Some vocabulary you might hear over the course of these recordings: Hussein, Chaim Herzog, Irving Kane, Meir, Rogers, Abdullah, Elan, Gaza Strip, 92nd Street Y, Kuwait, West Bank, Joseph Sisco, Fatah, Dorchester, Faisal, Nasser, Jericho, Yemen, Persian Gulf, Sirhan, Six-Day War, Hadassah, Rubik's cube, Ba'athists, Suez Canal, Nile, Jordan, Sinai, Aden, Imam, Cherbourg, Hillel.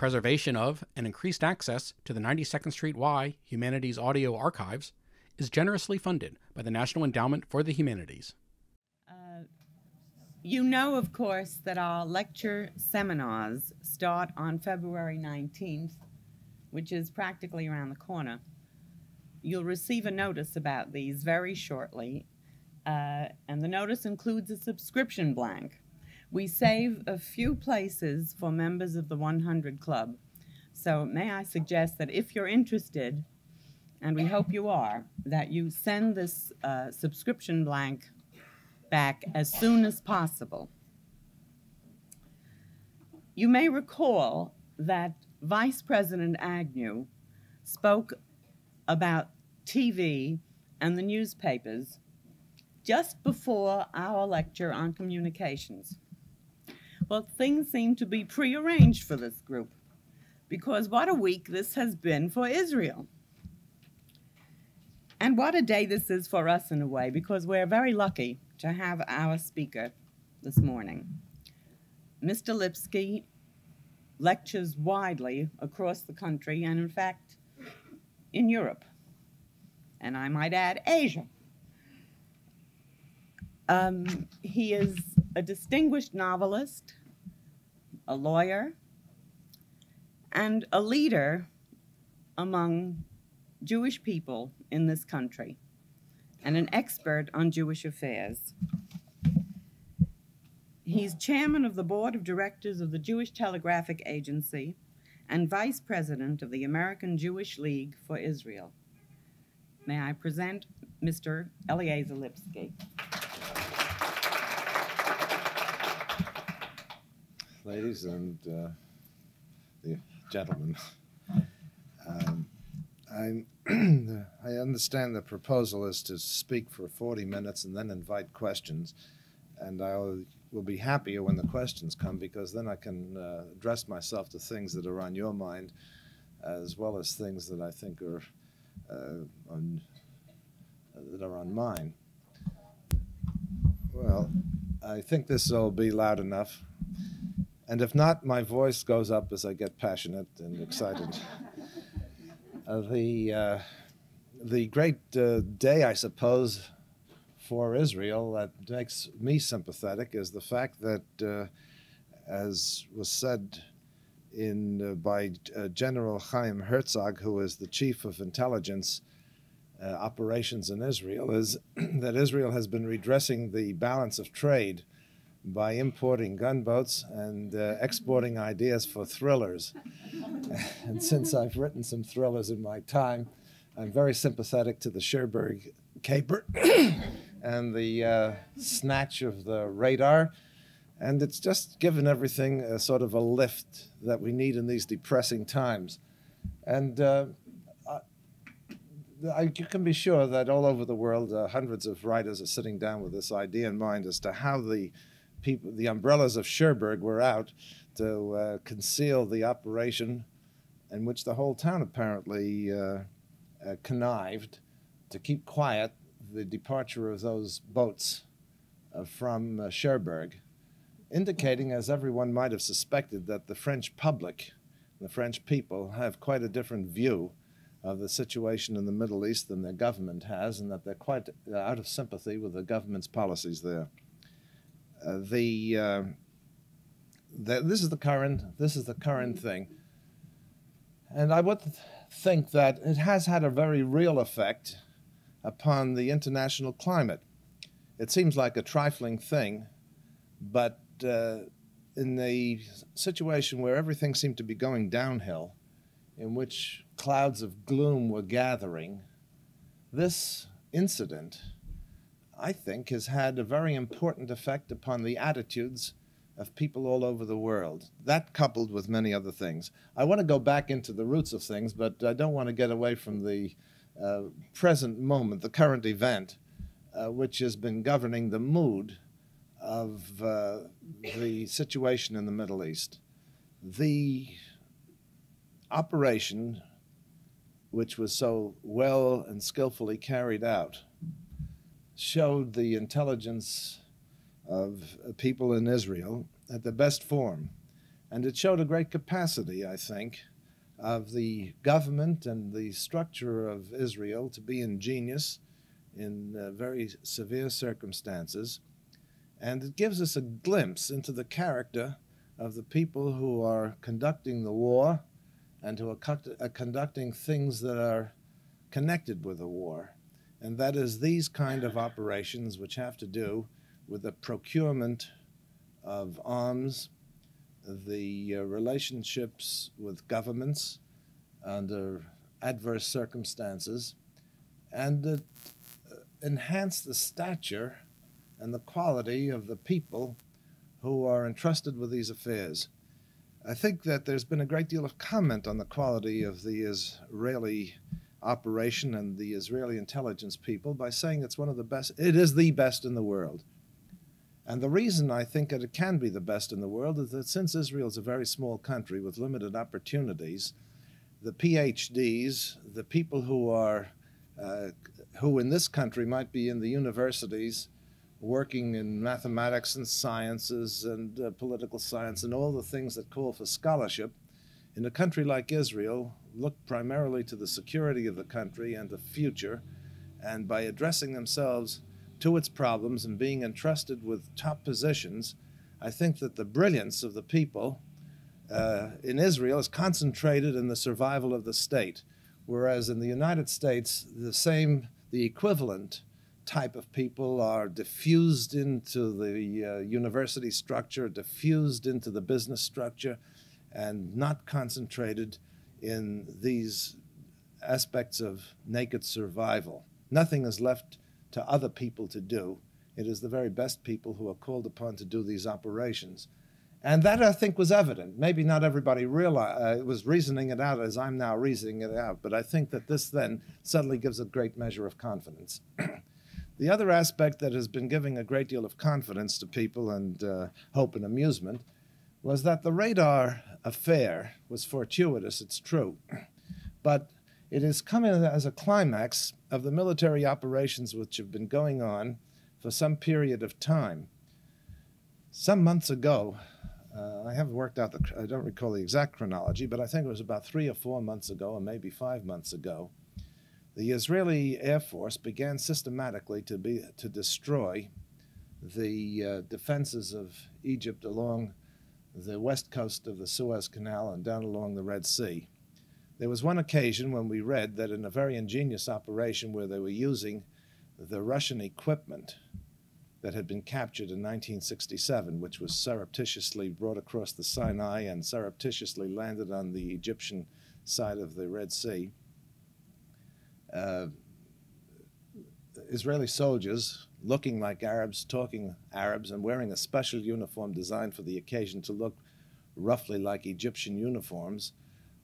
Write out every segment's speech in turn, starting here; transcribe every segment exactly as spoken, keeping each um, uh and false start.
preservation of and increased access to the ninety-second Street Y Humanities Audio Archives is generously funded by the National Endowment for the Humanities. Uh, you know, of course, that our lecture seminars start on February nineteenth, which is practically around the corner. You'll receive a notice about these very shortly, uh, and the notice includes a subscription blank. We save a few places for members of the one hundred Club. So may I suggest that if you're interested, and we hope you are, that you send this uh, subscription blank back as soon as possible. You may recall that Vice President Agnew spoke about T V and the newspapers just before our lecture on communications. Well, things seem to be prearranged for this group, because what a week this has been for Israel. And what a day this is for us in a way, because we're very lucky to have our speaker this morning. Mister Lipsky lectures widely across the country, and in fact, in Europe, and I might add, Asia. Um, he is a distinguished novelist, a lawyer, and a leader among Jewish people in this country, and an expert on Jewish affairs. He's chairman of the board of directors of the Jewish Telegraphic Agency and vice president of the American Jewish League for Israel. May I present Mister Eleazar Lipsky. Ladies and uh, the gentlemen, um, I'm I understand the proposal is to speak for forty minutes and then invite questions, and I'll will be happier when the questions come, because then I can uh, address myself to things that are on your mind, as well as things that I think are uh, on, uh, that are on mine. Well, I think this will be loud enough, and if not, my voice goes up as I get passionate and excited. uh, the uh, the great uh, day, I suppose, for Israel that makes me sympathetic is the fact that, uh, as was said in, uh, by uh, General Chaim Herzog, who is the chief of intelligence uh, operations in Israel, is that Israel has been redressing the balance of trade by importing gunboats and uh, exporting ideas for thrillers. And since I've written some thrillers in my time, I'm very sympathetic to the Cherbourg caper and the uh, snatch of the radar. And it's just given everything a sort of a lift that we need in these depressing times. And uh, I, I, you can be sure that all over the world, uh, hundreds of writers are sitting down with this idea in mind as to how the people, the umbrellas of Cherbourg were out to uh, conceal the operation in which the whole town apparently uh, uh, connived to keep quiet the departure of those boats uh, from uh, Cherbourg, indicating, as everyone might have suspected, that the French public, the French people, have quite a different view of the situation in the Middle East than their government has, and that they're quite uh, out of sympathy with the government's policies there. Uh, the, uh, the this is the current this is the current thing, and I would th think that it has had a very real effect upon the international climate. It seems like a trifling thing, but uh, in the situation where everything seemed to be going downhill, in which clouds of gloom were gathering, this incident, I think, has had a very important effect upon the attitudes of people all over the world. That coupled with many other things. I want to go back into the roots of things, but I don't want to get away from the Uh, present moment, the current event, uh, which has been governing the mood of uh, the situation in the Middle East. The operation, which was so well and skillfully carried out, showed the intelligence of people in Israel at the best form. And it showed a great capacity, I think, of the government and the structure of Israel to be ingenious in uh, very severe circumstances. And it gives us a glimpse into the character of the people who are conducting the war and who are, co- are conducting things that are connected with the war. And that is these kind of operations which have to do with the procurement of arms, the uh, relationships with governments under adverse circumstances, and it uh, enhanced the stature and the quality of the people who are entrusted with these affairs. I think that there's been a great deal of comment on the quality of the Israeli operation and the Israeli intelligence people by saying it's one of the best, it is the best in the world. And the reason I think that it can be the best in the world is that since Israel is a very small country with limited opportunities, the P H Ds, the people who are, uh, who in this country might be in the universities working in mathematics and sciences and uh, political science and all the things that call for scholarship, in a country like Israel, look primarily to the security of the country and the future, and by addressing themselves to its problems and being entrusted with top positions, I think that the brilliance of the people uh, in Israel is concentrated in the survival of the state, whereas in the United States, the same, the equivalent type of people are diffused into the uh, university structure, diffused into the business structure, and not concentrated in these aspects of naked survival. Nothing is left to other people to do. It is the very best people who are called upon to do these operations. And that, I think, was evident. Maybe not everybody realized, uh, was reasoning it out as I'm now reasoning it out, but I think that this then suddenly gives a great measure of confidence. The other aspect that has been giving a great deal of confidence to people and uh, hope and amusement was that the radar affair was fortuitous, it's true, but it is coming as a climax of the military operations which have been going on for some period of time. Some months ago, uh, I haven't worked out the, I don't recall the exact chronology, but I think it was about three or four months ago, or maybe five months ago, the Israeli Air Force began systematically to, be, to destroy the uh, defenses of Egypt along the west coast of the Suez Canal and down along the Red Sea. There was one occasion when we read that in a very ingenious operation where they were using the Russian equipment that had been captured in nineteen sixty-seven, which was surreptitiously brought across the Sinai and surreptitiously landed on the Egyptian side of the Red Sea. Uh, Israeli soldiers, looking like Arabs, talking Arabs, and wearing a special uniform designed for the occasion to look roughly like Egyptian uniforms,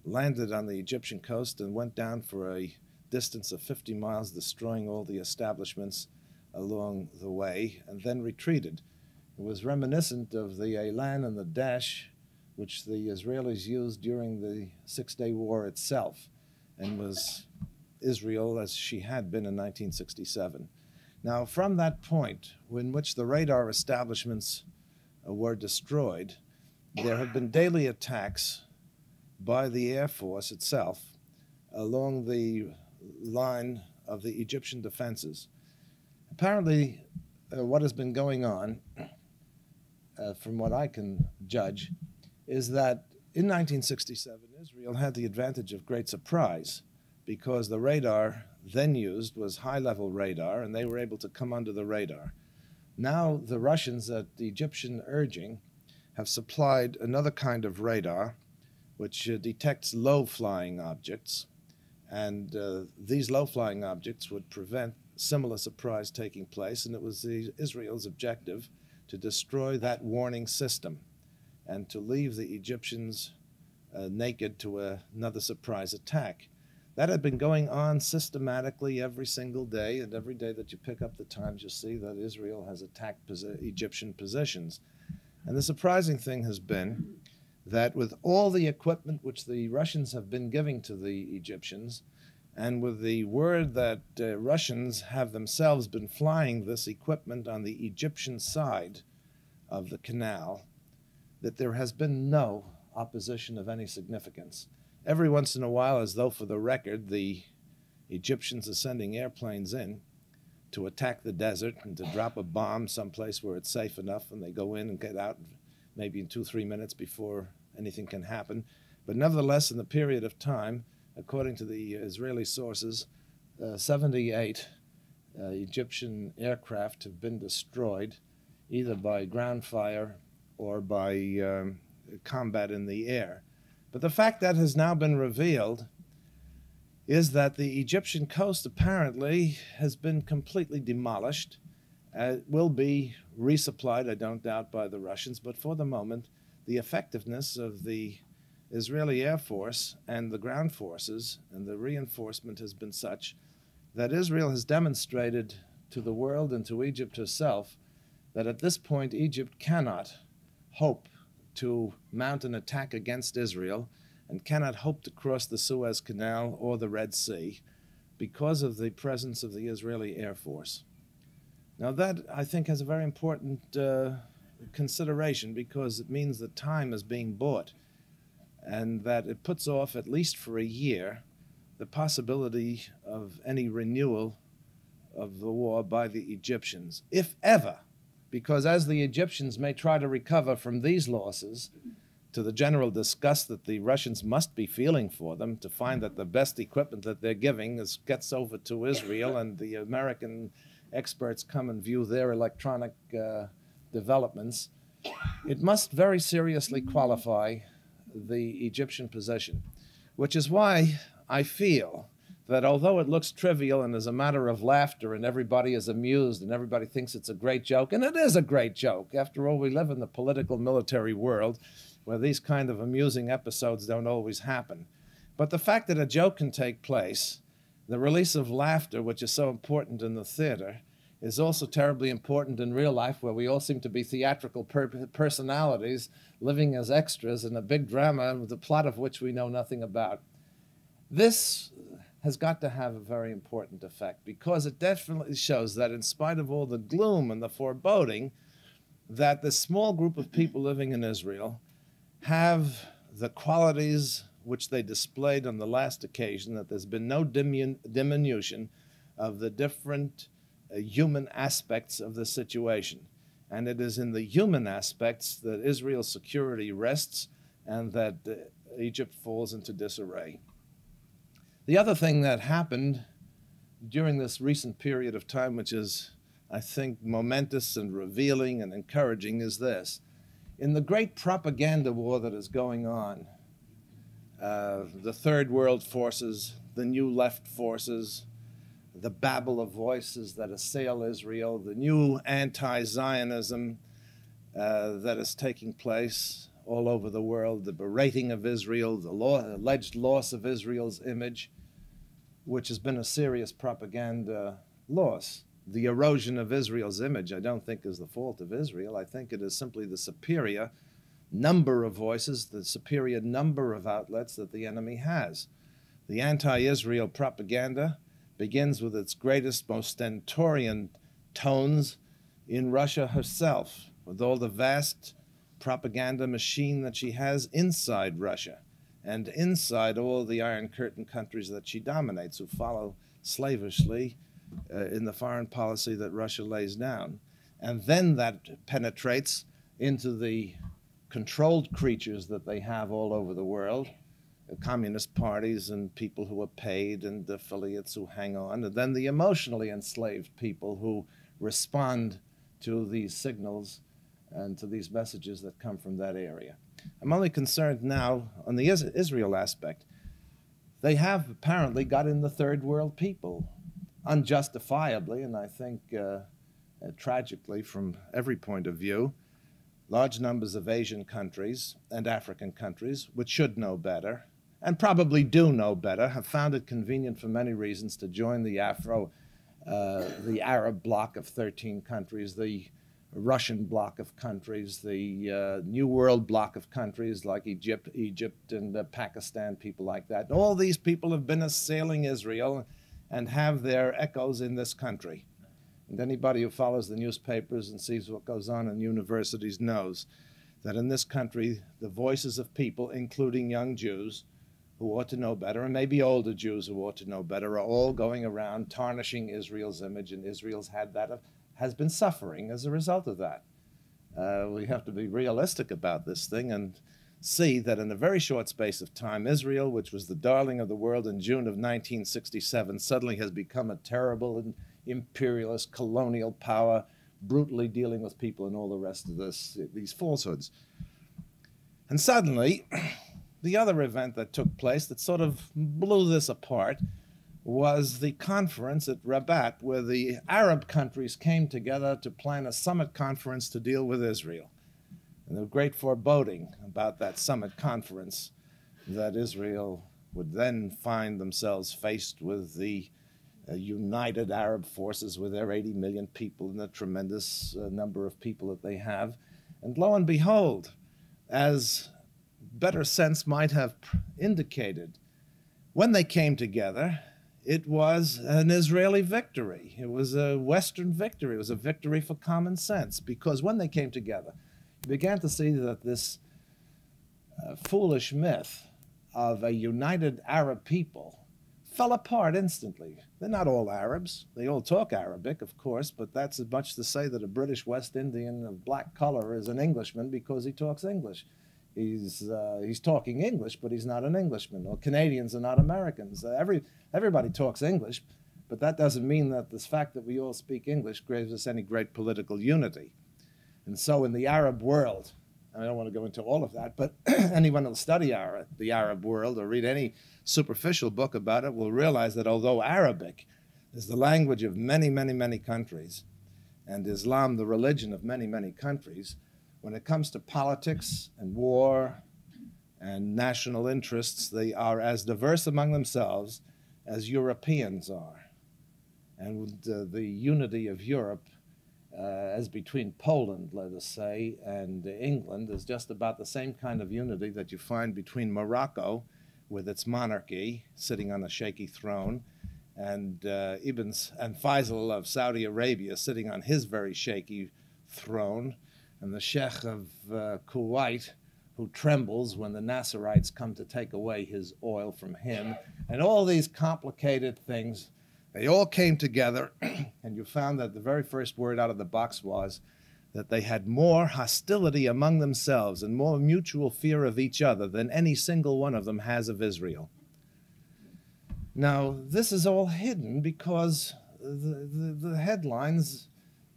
landed on the Egyptian coast and went down for a distance of fifty miles, destroying all the establishments along the way, and then retreated. It was reminiscent of the Elan and the Dash, which the Israelis used during the Six-Day War itself, and was Israel as she had been in nineteen sixty-seven. Now, from that point, in which the radar establishments were destroyed, there have been daily attacks by the Air Force itself along the line of the Egyptian defenses. Apparently, uh, what has been going on, uh, from what I can judge, is that in nineteen sixty-seven, Israel had the advantage of great surprise because the radar then used was high-level radar, and they were able to come under the radar. Now the Russians, at the Egyptian urging, have supplied another kind of radar which uh, detects low-flying objects, and uh, these low-flying objects would prevent similar surprise taking place, and it was the, Israel's objective to destroy that warning system and to leave the Egyptians uh, naked to uh, another surprise attack. That had been going on systematically every single day, and every day that you pick up the Times, you see that Israel has attacked posi- Egyptian positions. And the surprising thing has been that with all the equipment which the Russians have been giving to the Egyptians, and with the word that uh, Russians have themselves been flying this equipment on the Egyptian side of the canal, that there has been no opposition of any significance. Every once in a while, as though for the record, the Egyptians are sending airplanes in to attack the desert and to drop a bomb someplace where it's safe enough, and they go in and get out maybe in two, three minutes before anything can happen. But nevertheless, in the period of time, according to the Israeli sources, uh, seventy-eight uh, Egyptian aircraft have been destroyed either by ground fire or by um, combat in the air. But the fact that has now been revealed is that the Egyptian coast apparently has been completely demolished. Uh, it will be resupplied, I don't doubt, by the Russians, but for the moment, the effectiveness of the Israeli Air Force and the ground forces and the reinforcement has been such that Israel has demonstrated to the world and to Egypt herself that at this point, Egypt cannot hope to mount an attack against Israel and cannot hope to cross the Suez Canal or the Red Sea because of the presence of the Israeli Air Force. Now that, I think, has a very important uh, consideration because it means that time is being bought and that it puts off, at least for a year, the possibility of any renewal of the war by the Egyptians, if ever, because as the Egyptians may try to recover from these losses, to the general disgust that the Russians must be feeling for them, to find that the best equipment that they're giving is, gets over to Israel, and the American experts come and view their electronic uh, developments, it must very seriously qualify the Egyptian position, which is why I feel that although it looks trivial and is a matter of laughter and everybody is amused and everybody thinks it's a great joke, and it is a great joke. After all, we live in the political military world where these kind of amusing episodes don't always happen. But the fact that a joke can take place, the release of laughter, which is so important in the theater, is also terribly important in real life, where we all seem to be theatrical per personalities living as extras in a big drama, the plot of which we know nothing about. This has got to have a very important effect, because it definitely shows that in spite of all the gloom and the foreboding, that the small group of people living in Israel have the qualities which they displayed on the last occasion, that there's been no dimin diminution of the different uh, human aspects of the situation. And it is in the human aspects that Israel's security rests and that uh, Egypt falls into disarray. The other thing that happened during this recent period of time, which is, I think, momentous and revealing and encouraging, is this. In the great propaganda war that is going on, uh, the third world forces, the new left forces, the babble of voices that assail Israel, the new anti-Zionism uh, that is taking place all over the world, the berating of Israel, the law, alleged loss of Israel's image, which has been a serious propaganda loss. The erosion of Israel's image, I don't think, is the fault of Israel. I think it is simply the superior number of voices, the superior number of outlets that the enemy has. The anti-Israel propaganda begins with its greatest, most stentorian tones in Russia herself, with all the vast propaganda machine that she has inside Russia and inside all the Iron Curtain countries that she dominates, who follow slavishly Uh, in the foreign policy that Russia lays down. And then that penetrates into the controlled creatures that they have all over the world, uh, communist parties and people who are paid and affiliates who hang on, and then the emotionally enslaved people who respond to these signals and to these messages that come from that area. I'm only concerned now on the Israel aspect. They have apparently got in the third world people, unjustifiably, and I think uh, uh, tragically from every point of view, large numbers of Asian countries and African countries, which should know better, and probably do know better, have found it convenient for many reasons to join the Afro, uh, the Arab bloc of thirteen countries, the Russian bloc of countries, the uh, New World bloc of countries like Egypt, Egypt and uh, Pakistan, people like that. All these people have been assailing Israel and have their echoes in this country. And anybody who follows the newspapers and sees what goes on in universities knows that in this country, the voices of people, including young Jews who ought to know better, and maybe older Jews who ought to know better, are all going around tarnishing Israel's image, and Israel's had that, has been suffering as a result of that. Uh, we have to be realistic about this thing and see that in a very short space of time, Israel, which was the darling of the world in June of nineteen sixty-seven, suddenly has become a terrible and imperialist colonial power, brutally dealing with people and all the rest of this, these falsehoods. And suddenly, the other event that took place that sort of blew this apart was the conference at Rabat, where the Arab countries came together to plan a summit conference to deal with Israel. And there was great foreboding about that summit conference, that Israel would then find themselves faced with the uh, united Arab forces with their eighty million people and the tremendous uh, number of people that they have. And lo and behold, as better sense might have indicated, when they came together, it was an Israeli victory. It was a Western victory. It was a victory for common sense, because when they came together, you began to see that this uh, foolish myth of a united Arab people fell apart instantly. They're not all Arabs. They all talk Arabic, of course, but that's as much to say that a British West Indian of black color is an Englishman because he talks English. He's, uh, he's talking English, but he's not an Englishman. Or Canadians are not Americans. Uh, every, everybody talks English, but that doesn't mean that this fact that we all speak English gives us any great political unity. And so in the Arab world, and I don't want to go into all of that, but anyone who'll study Arab, the Arab world or read any superficial book about it will realize that although Arabic is the language of many, many, many countries, and Islam the religion of many, many countries, when it comes to politics and war and national interests, they are as diverse among themselves as Europeans are. And uh, the unity of Europe, uh, as between Poland, let us say, and England, is just about the same kind of unity that you find between Morocco, with its monarchy sitting on a shaky throne, and, uh, Ibn, and Faisal of Saudi Arabia sitting on his very shaky throne, and the Sheikh of uh, Kuwait, who trembles when the Nasserites come to take away his oil from him, and all these complicated things, they all came together, and you found that the very first word out of the box was that they had more hostility among themselves and more mutual fear of each other than any single one of them has of Israel. Now, this is all hidden because the, the, the headlines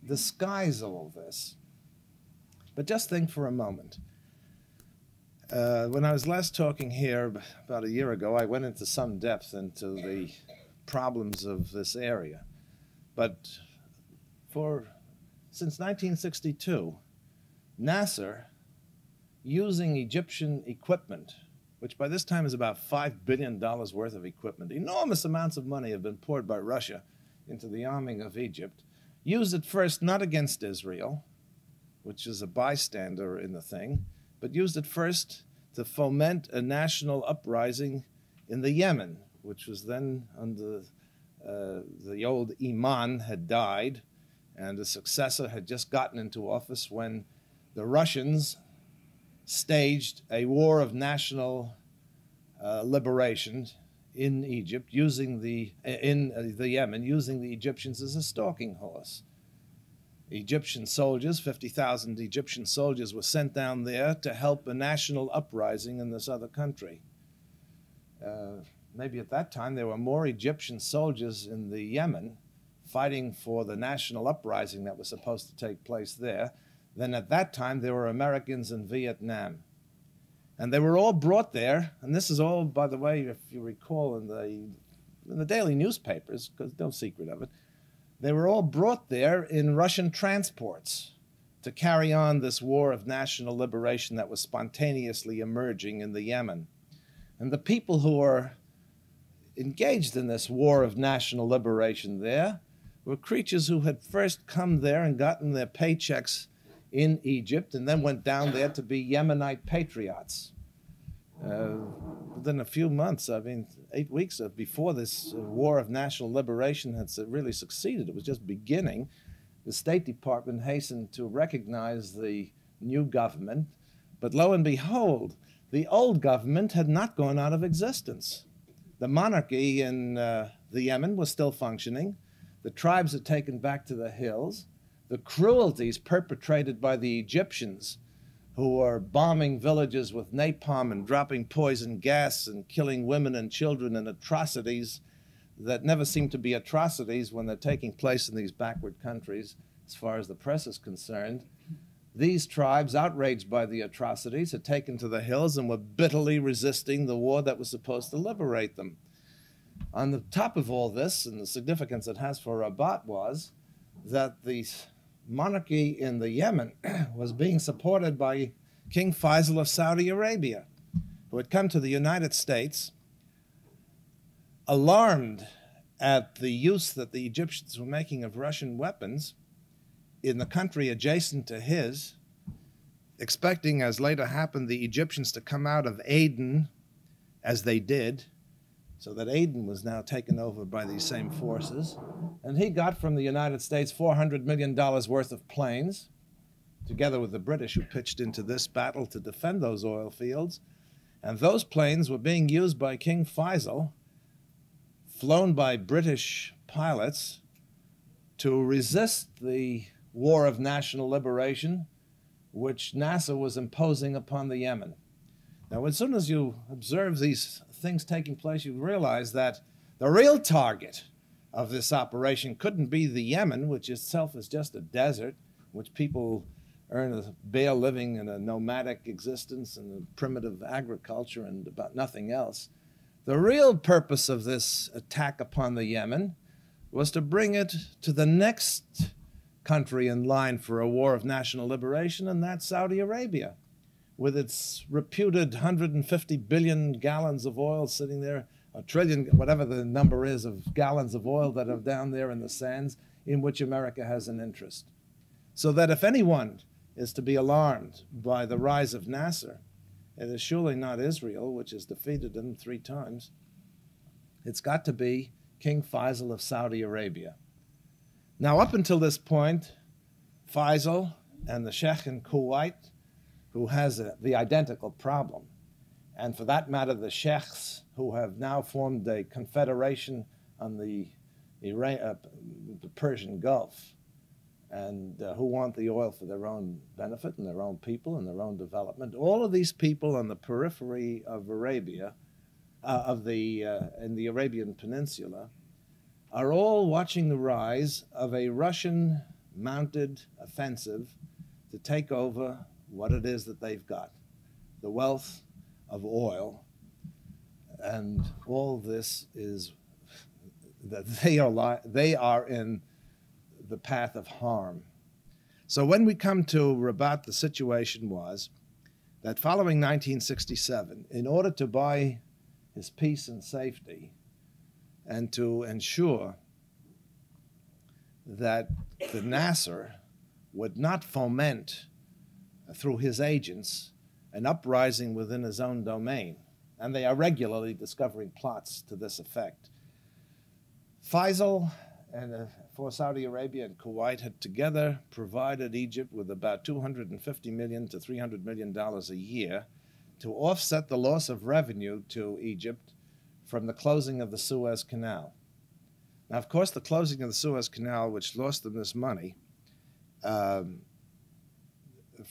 disguise all this. But just think for a moment. Uh, when I was last talking here about a year ago, I went into some depth into the problems of this area. But for, since nineteen sixty-two, Nasser, using Egyptian equipment, which by this time is about five billion dollars worth of equipment, enormous amounts of money have been poured by Russia into the arming of Egypt, used it first not against Israel, which is a bystander in the thing, but used it first to foment a national uprising in the Yemen, which was then under uh, the old Imam had died, and a successor had just gotten into office when the Russians staged a war of national uh, liberation in Egypt, using the in the Yemen, using the Egyptians as a stalking horse. Egyptian soldiers, fifty thousand Egyptian soldiers were sent down there to help a national uprising in this other country. Uh, maybe at that time there were more Egyptian soldiers in the Yemen fighting for the national uprising that was supposed to take place there than at that time there were Americans in Vietnam. And they were all brought there, and this is all, by the way, if you recall in the, in the daily newspapers, because no secret of it, they were all brought there in Russian transports to carry on this war of national liberation that was spontaneously emerging in the Yemen. And the people who were engaged in this war of national liberation there were creatures who had first come there and gotten their paychecks in Egypt and then went down there to be Yemenite patriots. Uh, within a few months, I mean, eight weeks before this war of national liberation had really succeeded, it was just beginning, the State Department hastened to recognize the new government But lo and behold, the old government had not gone out of existence. The monarchy in uh, the Yemen was still functioning. The tribes had taken back to the hills. The cruelties perpetrated by the Egyptians, who were bombing villages with napalm and dropping poison gas and killing women and children in atrocities that never seem to be atrocities when they're taking place in these backward countries, as far as the press is concerned. These tribes, outraged by the atrocities, had taken to the hills and were bitterly resisting the war that was supposed to liberate them. On the top of all this, and the significance it has for Rabat, was that the monarchy in the Yemen was being supported by King Faisal of Saudi Arabia, who had come to the United States, alarmed at the use that the Egyptians were making of Russian weapons in the country adjacent to his, expecting, as later happened, the Egyptians to come out of Aden, as they did, so that Aden was now taken over by these same forces. And he got from the United States four hundred million dollars worth of planes, together with the British, who pitched into this battle to defend those oil fields. And those planes were being used by King Faisal, flown by British pilots, to resist the War of National Liberation, which Nasser was imposing upon the Yemen. Now, as soon as you observe these things taking place, you realize that the real target of this operation couldn't be the Yemen, which itself is just a desert, which people earn a bare living in a nomadic existence and primitive agriculture and about nothing else. The real purpose of this attack upon the Yemen was to bring it to the next country in line for a war of national liberation, and that's Saudi Arabia, with its reputed one hundred fifty billion gallons of oil sitting there, a trillion, whatever the number is, of gallons of oil that are down there in the sands, in which America has an interest. So that if anyone is to be alarmed by the rise of Nasser, it is surely not Israel, which has defeated him three times. It's got to be King Faisal of Saudi Arabia. Now, up until this point, Faisal and the Sheikh in Kuwait, who has a, the identical problem, and for that matter, the Sheikhs, who have now formed a confederation on the, Iran, uh, the Persian Gulf, and uh, who want the oil for their own benefit and their own people and their own development. All of these people on the periphery of Arabia Uh, of the uh, in the Arabian Peninsula are all watching the rise of a Russian mounted offensive to take over what it is that they've got, the wealth of oil, and all this is that they are li they are in the path of harm. So when we come to Rabat, the situation was that following nineteen sixty-seven, in order to buy his peace and safety, and to ensure that the Nasser would not foment, uh, through his agents, an uprising within his own domain. And they are regularly discovering plots to this effect. Faisal and uh, for Saudi Arabia and Kuwait had together provided Egypt with about two hundred fifty million to three hundred million dollars a year to offset the loss of revenue to Egypt from the closing of the Suez Canal. Now, of course, the closing of the Suez Canal, which lost them this money um,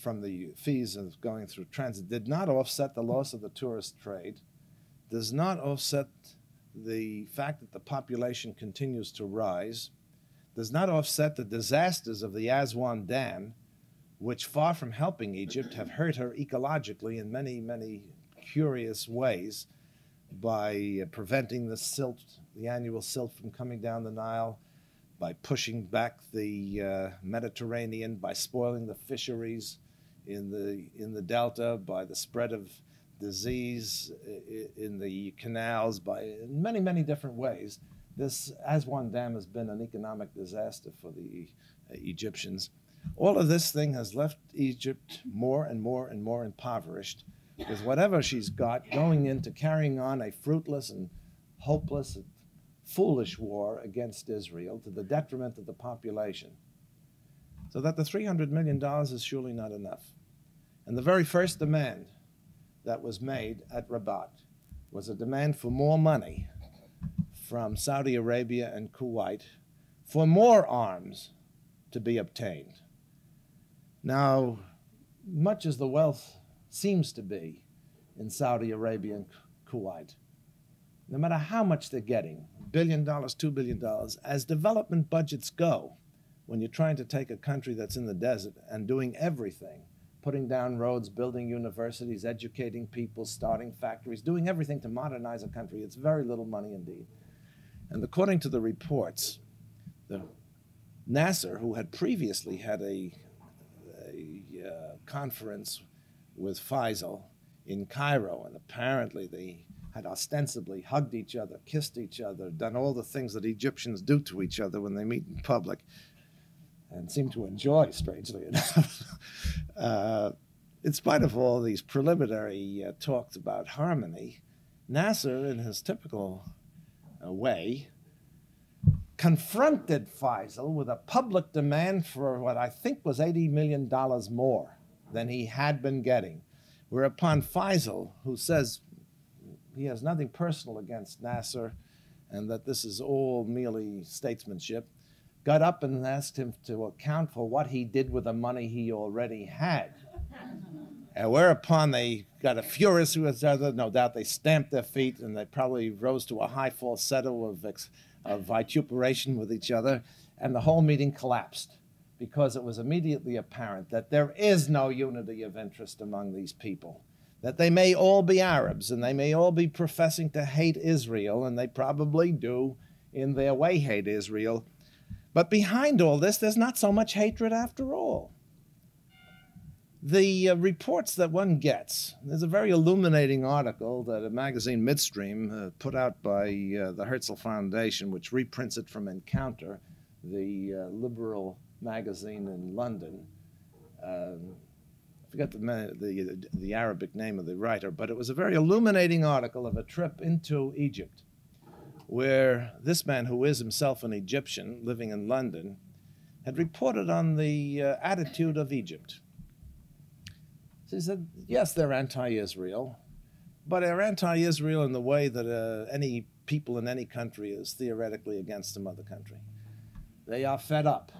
from the fees of going through transit, did not offset the loss of the tourist trade, does not offset the fact that the population continues to rise, does not offset the disasters of the Aswan Dam, which, far from helping Egypt, have hurt her ecologically in many, many curious ways by preventing the silt, the annual silt, from coming down the Nile, by pushing back the uh, Mediterranean, by spoiling the fisheries in the, in the delta, by the spread of disease in the canals, by in many, many different ways. This Aswan Dam has been an economic disaster for the uh, Egyptians. All of this thing has left Egypt more and more and more impoverished, with whatever she's got going into carrying on a fruitless and hopeless and foolish war against Israel to the detriment of the population. So that the three hundred million dollars is surely not enough. And the very first demand that was made at Rabat was a demand for more money from Saudi Arabia and Kuwait for more arms to be obtained. Now, much as the wealth seems to be in Saudi Arabia and Kuwait, no matter how much they're getting, billion dollars, two billion dollars, as development budgets go, when you're trying to take a country that's in the desert and doing everything, putting down roads, building universities, educating people, starting factories, doing everything to modernize a country, it's very little money indeed. And according to the reports, the Nasser, who had previously had a, a uh, conference with Faisal in Cairo, and apparently they had ostensibly hugged each other, kissed each other, done all the things that Egyptians do to each other when they meet in public, and seemed to enjoy, strangely enough. uh, in spite of all these preliminary uh, talks about harmony, Nasser, in his typical uh, way, confronted Faisal with a public demand for what I think was eighty million dollars more than he had been getting, whereupon Faisal, who says he has nothing personal against Nasser and that this is all merely statesmanship, got up and asked him to account for what he did with the money he already had. And whereupon they got furious with each other. No doubt they stamped their feet, and they probably rose to a high falsetto of, of vituperation with each other. And the whole meeting collapsed because it was immediately apparent that there is no unity of interest among these people, that they may all be Arabs and they may all be professing to hate Israel, and they probably do in their way hate Israel. But behind all this, there's not so much hatred after all. The uh, reports that one gets, there's a very illuminating article that a magazine, Midstream, uh, put out by uh, the Herzl Foundation, which reprints it from Encounter, the uh, liberal magazine in London. Um, I forget the, the, the Arabic name of the writer, but it was a very illuminating article of a trip into Egypt, where this man, who is himself an Egyptian living in London, had reported on the uh, attitude of Egypt. So he said, yes, they're anti-Israel, but they're anti-Israel in the way that uh, any people in any country is theoretically against some other country. They are fed up.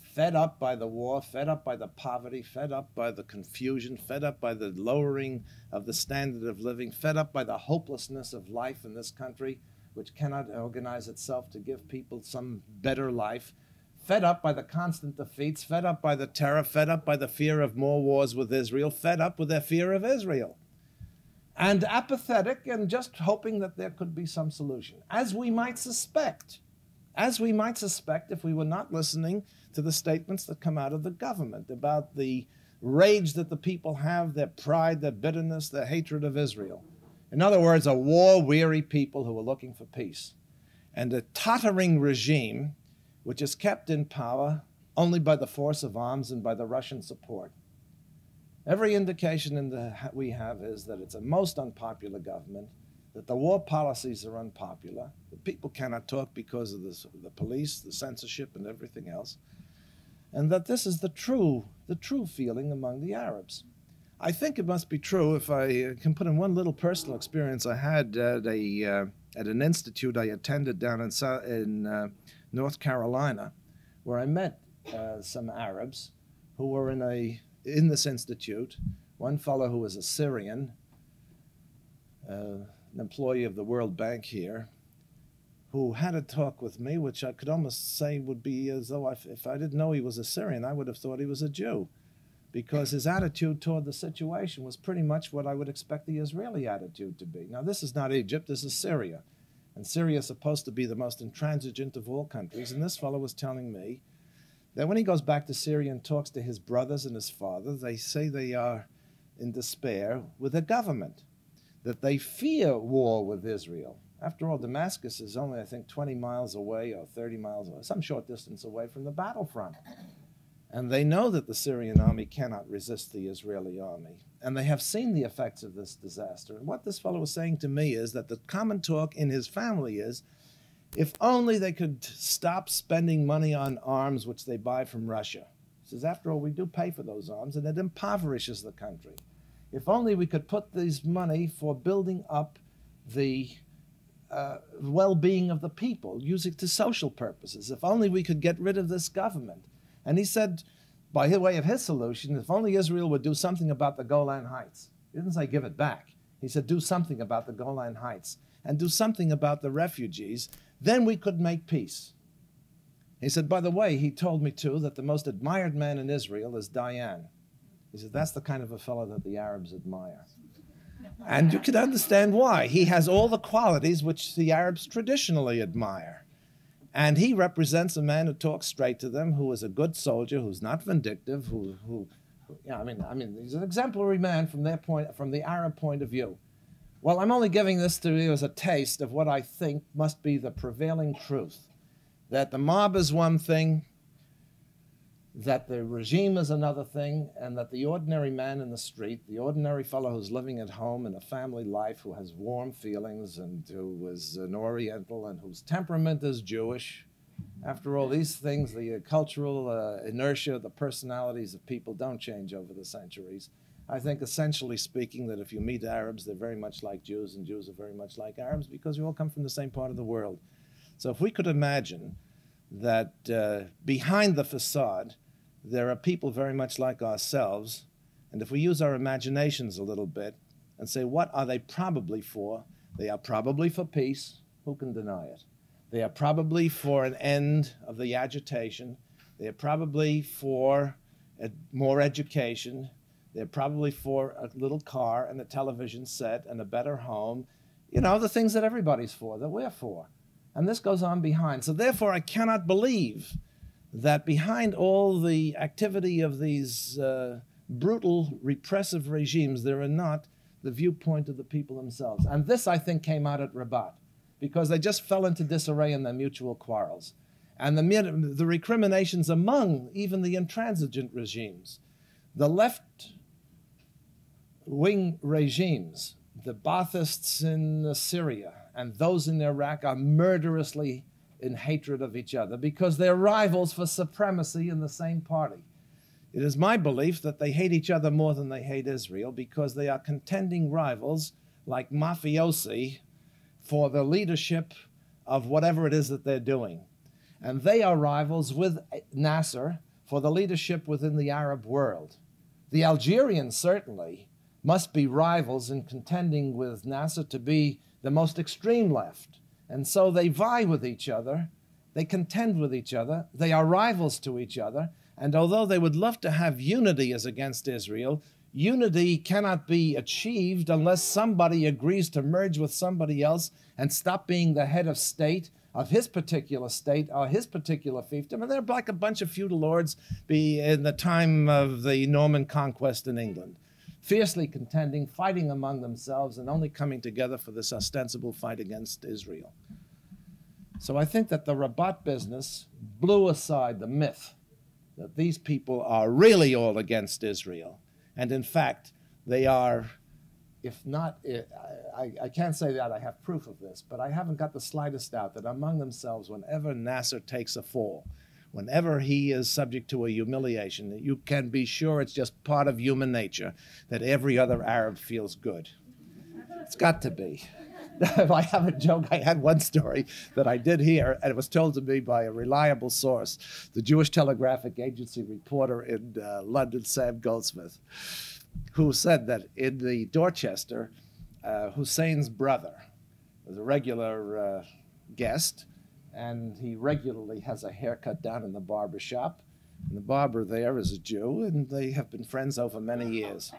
Fed up by the war, fed up by the poverty, fed up by the confusion, fed up by the lowering of the standard of living, fed up by the hopelessness of life in this country, which cannot organize itself to give people some better life, fed up by the constant defeats, fed up by the terror, fed up by the fear of more wars with Israel, fed up with their fear of Israel, and apathetic and just hoping that there could be some solution. As we might suspect, as we might suspect if we were not listening to the statements that come out of the government about the rage that the people have, their pride, their bitterness, their hatred of Israel. In other words, a war-weary people who are looking for peace, and a tottering regime which is kept in power only by the force of arms and by the Russian support. Every indication in the, we have is that it's a most unpopular government, that the war policies are unpopular, that people cannot talk because of this, the police, the censorship, and everything else, and that this is the true, the true feeling among the Arabs. I think it must be true, if I can put in one little personal experience I had at, a, uh, at an institute I attended down in, in uh, North Carolina, where I met uh, some Arabs who were in, a, in this institute. One fellow who was a Syrian, uh, an employee of the World Bank here, who had a talk with me, which I could almost say would be as though I, if I didn't know he was a Syrian, I would have thought he was a Jew, because his attitude toward the situation was pretty much what I would expect the Israeli attitude to be. Now, this is not Egypt, this is Syria. And Syria is supposed to be the most intransigent of all countries. And this fellow was telling me that when he goes back to Syria and talks to his brothers and his father, they say they are in despair with the government, that they fear war with Israel. After all, Damascus is only, I think, twenty miles away or thirty miles away, some short distance away from the battlefront. And they know that the Syrian army cannot resist the Israeli army. And they have seen the effects of this disaster. And what this fellow was saying to me is that the common talk in his family is, if only they could stop spending money on arms which they buy from Russia. says, after all, we do pay for those arms, and it impoverishes the country. If only we could put this money for building up the uh, well-being of the people, use it to social purposes. If only we could get rid of this government. And he said, by way of his solution, if only Israel would do something about the Golan Heights. He didn't say give it back. He said do something about the Golan Heights and do something about the refugees. Then we could make peace. He said, by the way, he told me, too, that the most admired man in Israel is Dayan. He said, that's the kind of a fellow that the Arabs admire. And you can understand why. He has all the qualities which the Arabs traditionally admire. And he represents a man who talks straight to them, who is a good soldier, who's not vindictive, who, who you know, I mean, I mean, he's an exemplary man from their point, from the Arab point of view. Well, I'm only giving this to you as a taste of what I think must be the prevailing truth, that the mob is one thing, that the regime is another thing, and that the ordinary man in the street, the ordinary fellow who's living at home in a family life, who has warm feelings and who is an Oriental and whose temperament is Jewish. After all, these things, the cultural uh, inertia, the personalities of people don't change over the centuries. I think, essentially speaking, that if you meet Arabs, they're very much like Jews, and Jews are very much like Arabs because we all come from the same part of the world. So if we could imagine that uh, behind the facade, there are people very much like ourselves, and if we use our imaginations a little bit and say, what are they probably for? They are probably for peace. Who can deny it? They are probably for an end of the agitation. They are probably for ed- more education. They're probably for a little car and a television set and a better home. You know, the things that everybody's for, that we're for. And this goes on behind. So therefore, I cannot believe that behind all the activity of these uh, brutal, repressive regimes, there are not the viewpoint of the people themselves. And this, I think, came out at Rabat, because they just fell into disarray in their mutual quarrels. And the, the recriminations among even the intransigent regimes, the left-wing regimes, the Ba'athists in Syria and those in Iraq, are murderously in hatred of each other because they're rivals for supremacy in the same party. It is my belief that they hate each other more than they hate Israel because they are contending rivals like mafiosi for the leadership of whatever it is that they're doing. And they are rivals with Nasser for the leadership within the Arab world. The Algerians certainly must be rivals in contending with Nasser to be the most extreme left. And so they vie with each other, they contend with each other, they are rivals to each other, and although they would love to have unity as against Israel, unity cannot be achieved unless somebody agrees to merge with somebody else and stop being the head of state of his particular state or his particular fiefdom. And they're like a bunch of feudal lords be in the time of the Norman conquest in England, fiercely contending, fighting among themselves, and only coming together for this ostensible fight against Israel. So I think that the Rabat business blew aside the myth that these people are really all against Israel. And in fact, they are, if not, I, I can't say that I have proof of this, but I haven't got the slightest doubt that among themselves, whenever Nasser takes a fall, whenever he is subject to a humiliation, you can be sure it's just part of human nature that every other Arab feels good. It's got to be. If I have a joke, I had one story that I did hear, and it was told to me by a reliable source, the Jewish Telegraphic Agency reporter in uh, London, Sam Goldsmith, who said that in the Dorchester, uh, Hussein's brother was a regular uh, guest, and he regularly has a haircut down in the barber shop. And the barber there is a Jew, and they have been friends over many years.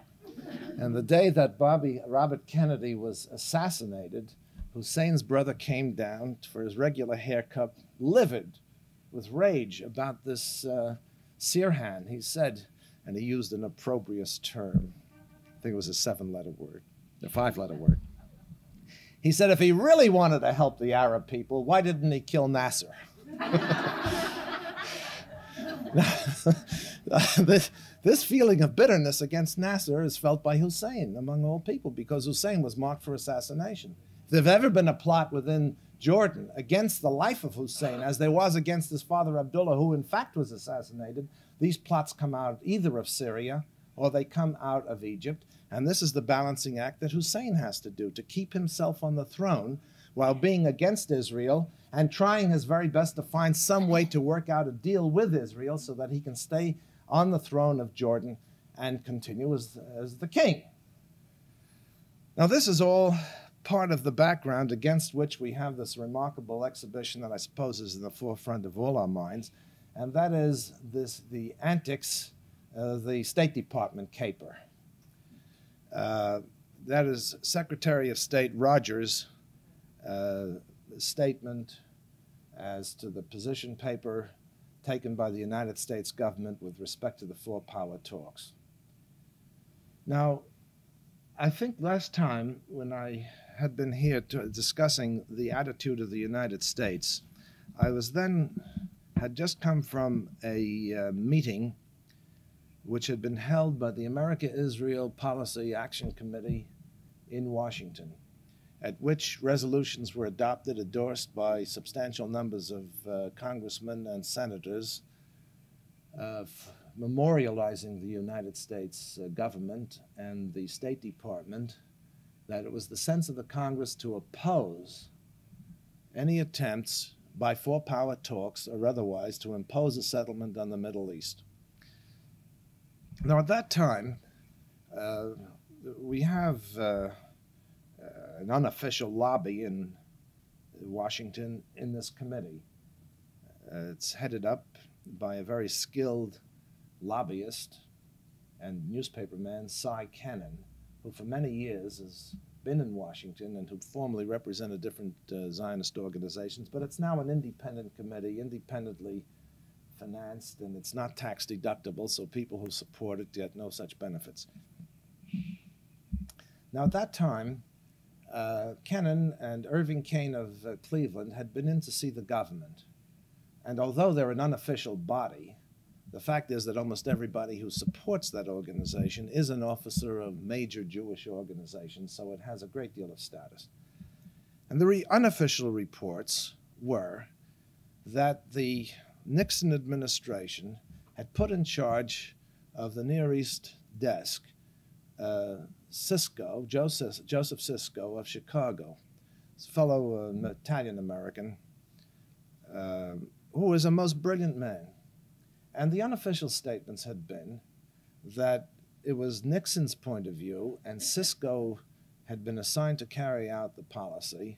And the day that Bobby, Robert Kennedy was assassinated, Hussein's brother came down for his regular haircut, livid with rage about this uh, Sirhan. He said, and he used an opprobrious term. I think it was a seven-letter word, a five-letter word. He said, if he really wanted to help the Arab people, why didn't he kill Nasser? this, this feeling of bitterness against Nasser is felt by Hussein among all people, because Hussein was marked for assassination. If there've ever been a plot within Jordan against the life of Hussein, as there was against his father Abdullah, who in fact was assassinated, These plots come out either of Syria or they come out of Egypt. And this is the balancing act that Hussein has to do to keep himself on the throne while being against Israel and trying his very best to find some way to work out a deal with Israel so that he can stay on the throne of Jordan and continue as, as the king. Now, this is all part of the background against which we have this remarkable exhibition that I suppose is in the forefront of all our minds, and that is this, the antics of the State Department caper. Uh, that is Secretary of State Rogers' uh, statement as to the position paper taken by the United States government with respect to the four-power talks. Now, I think last time when I had been here to, discussing the attitude of the United States, I was then, had just come from a uh, meeting which had been held by the America-Israel Policy Action Committee in Washington, at which resolutions were adopted, endorsed by substantial numbers of uh, congressmen and senators, uh, memorializing the United States uh, government and the State Department, that it was the sense of the Congress to oppose any attempts by four-power talks or otherwise to impose a settlement on the Middle East. Now, at that time, uh, we have uh, Uh, an unofficial lobby in Washington in this committee. Uh, it's headed up by a very skilled lobbyist and newspaperman, Cy Cannon, who for many years has been in Washington and who formerly represented different uh, Zionist organizations, but it's now an independent committee, independently financed, and it's not tax deductible, so people who support it get no such benefits. Now, at that time, Uh, Kennan and Irving Kane of uh, Cleveland had been in to see the government. And although they're an unofficial body, the fact is that almost everybody who supports that organization is an officer of major Jewish organizations, so it has a great deal of status. And the re unofficial reports were that the Nixon administration had put in charge of the Near East desk uh, Sisco, Joseph, Joseph Sisco of Chicago, fellow uh, Italian-American, uh, who is a most brilliant man. And the unofficial statements had been that it was Nixon's point of view, and Sisco had been assigned to carry out the policy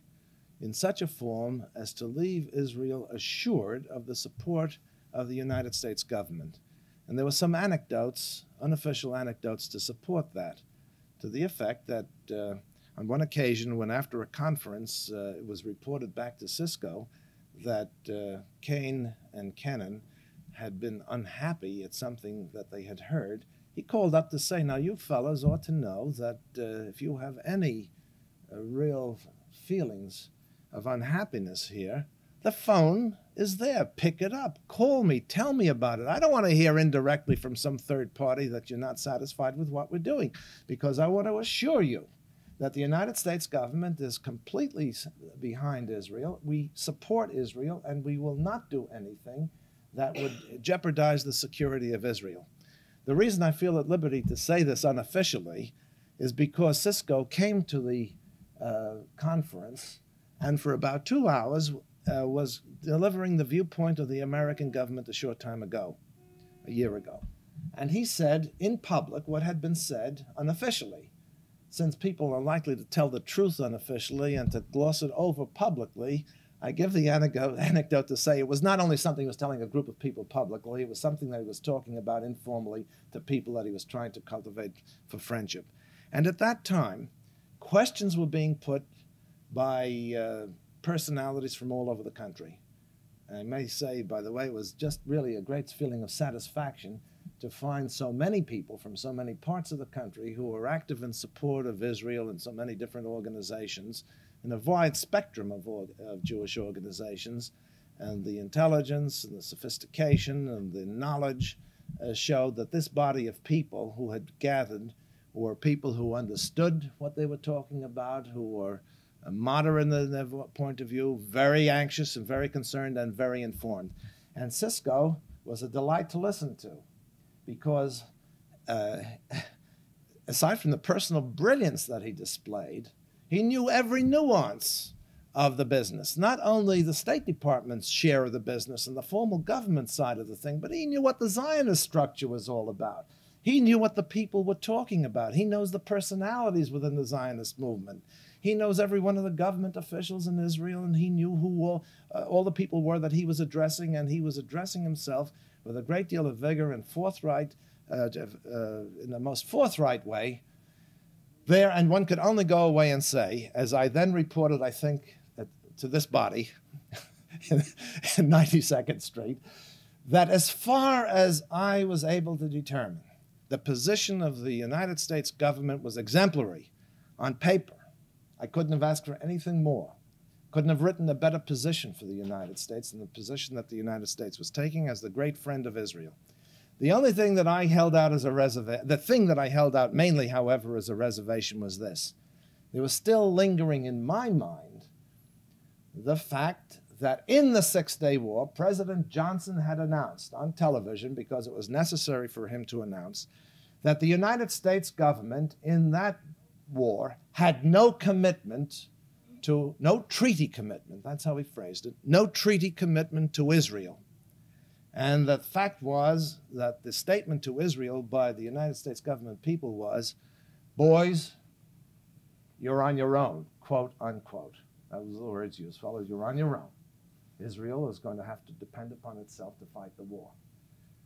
in such a form as to leave Israel assured of the support of the United States government. And there were some anecdotes, unofficial anecdotes, to support that, to the effect that uh, on one occasion when after a conference uh, it was reported back to Sisco that uh, Kane and Cannon had been unhappy at something that they had heard, he called up to say, now you fellas ought to know that uh, if you have any uh, real feelings of unhappiness here, the phone is there, pick it up, call me, tell me about it. I don't want to hear indirectly from some third party that you're not satisfied with what we're doing, because I want to assure you that the United States government is completely behind Israel. We support Israel, and we will not do anything that would jeopardize the security of Israel. The reason I feel at liberty to say this unofficially is because Sisco came to the uh, conference, and for about two hours, Uh, was delivering the viewpoint of the American government a short time ago, a year ago. And he said in public what had been said unofficially. Since people are likely to tell the truth unofficially and to gloss it over publicly, I give the anecdote, anecdote to say it was not only something he was telling a group of people publicly, it was something that he was talking about informally to people that he was trying to cultivate for friendship. And at that time, questions were being put by uh, personalities from all over the country. And I may say, by the way, it was just really a great feeling of satisfaction to find so many people from so many parts of the country who were active in support of Israel and so many different organizations in a wide spectrum of, of Jewish organizations. And the intelligence and the sophistication and the knowledge uh, showed that this body of people who had gathered were people who understood what they were talking about, who were moderate in their point of view, very anxious and very concerned and very informed. And Sisco was a delight to listen to. because uh, aside from the personal brilliance that he displayed, he knew every nuance of the business, not only the State Department's share of the business and the formal government side of the thing, but he knew what the Zionist structure was all about. He knew what the people were talking about. He knows the personalities within the Zionist movement. He knows every one of the government officials in Israel, and he knew who all, uh, all the people were that he was addressing, and he was addressing himself with a great deal of vigor and forthright, uh, uh, in the most forthright way there. And one could only go away and say, as I then reported, I think, at, to this body in ninety-second Street, that as far as I was able to determine, the position of the United States government was exemplary on paper. I couldn't have asked for anything more. Couldn't have written a better position for the United States than the position that the United States was taking as the great friend of Israel. The only thing that I held out as a reservation, the thing that I held out mainly, however, as a reservation was this. There was still lingering in my mind the fact that in the Six-Day War, President Johnson had announced on television, because it was necessary for him to announce, that the United States government in that war had no commitment to, no treaty commitment, that's how he phrased it, no treaty commitment to Israel. And the fact was that the statement to Israel by the United States government people was, boys, you're on your own, quote unquote. That was the words used, fellas, you're on your own. Israel is going to have to depend upon itself to fight the war.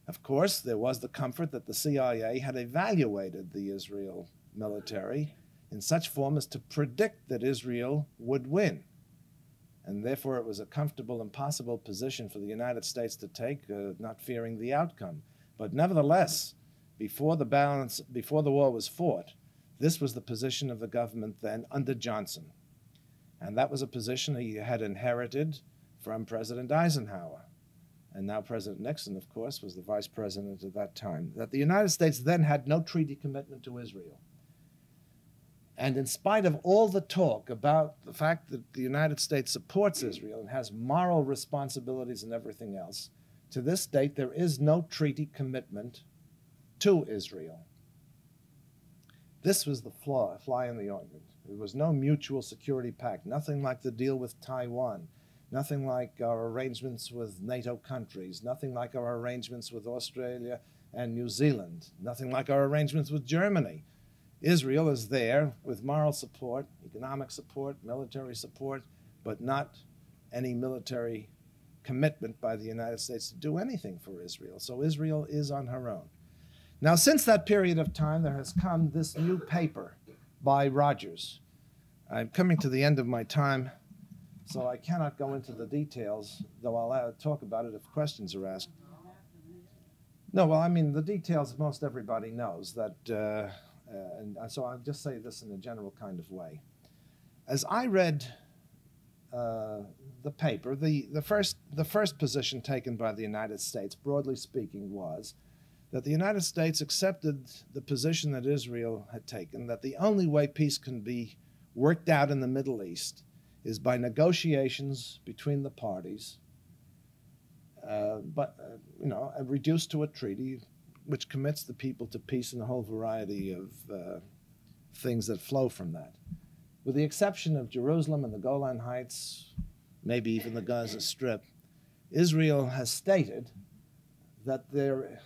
Of course, there was the comfort that the C I A had evaluated the Israel military in such form as to predict that Israel would win. And therefore, it was a comfortable and possible position for the United States to take, uh, not fearing the outcome. But nevertheless, before the balance, before the war was fought, this was the position of the government then under Johnson. And that was a position he had inherited from President Eisenhower. And now President Nixon, of course, was the vice president at that time, that the United States then had no treaty commitment to Israel. And in spite of all the talk about the fact that the United States supports Israel and has moral responsibilities and everything else, to this date there is no treaty commitment to Israel. This was the flaw, fly in the ointment. There was no mutual security pact, nothing like the deal with Taiwan, nothing like our arrangements with NATO countries, nothing like our arrangements with Australia and New Zealand, nothing like our arrangements with Germany. Israel is there with moral support, economic support, military support, but not any military commitment by the United States to do anything for Israel. So Israel is on her own. Now, since that period of time, there has come this new paper by Rogers. I'm coming to the end of my time, so I cannot go into the details, though I'll talk about it if questions are asked. No, well, I mean, the details most everybody knows that. Uh, Uh, and so I'll just say this in a general kind of way. As I read uh, the paper, the, the, first, the first position taken by the United States, broadly speaking, was that the United States accepted the position that Israel had taken, that the only way peace can be worked out in the Middle East is by negotiations between the parties, uh, but, uh, you know, reduced to a treaty, which commits the people to peace and a whole variety of uh, things that flow from that. With the exception of Jerusalem and the Golan Heights, maybe even the Gaza Strip, Israel has stated that there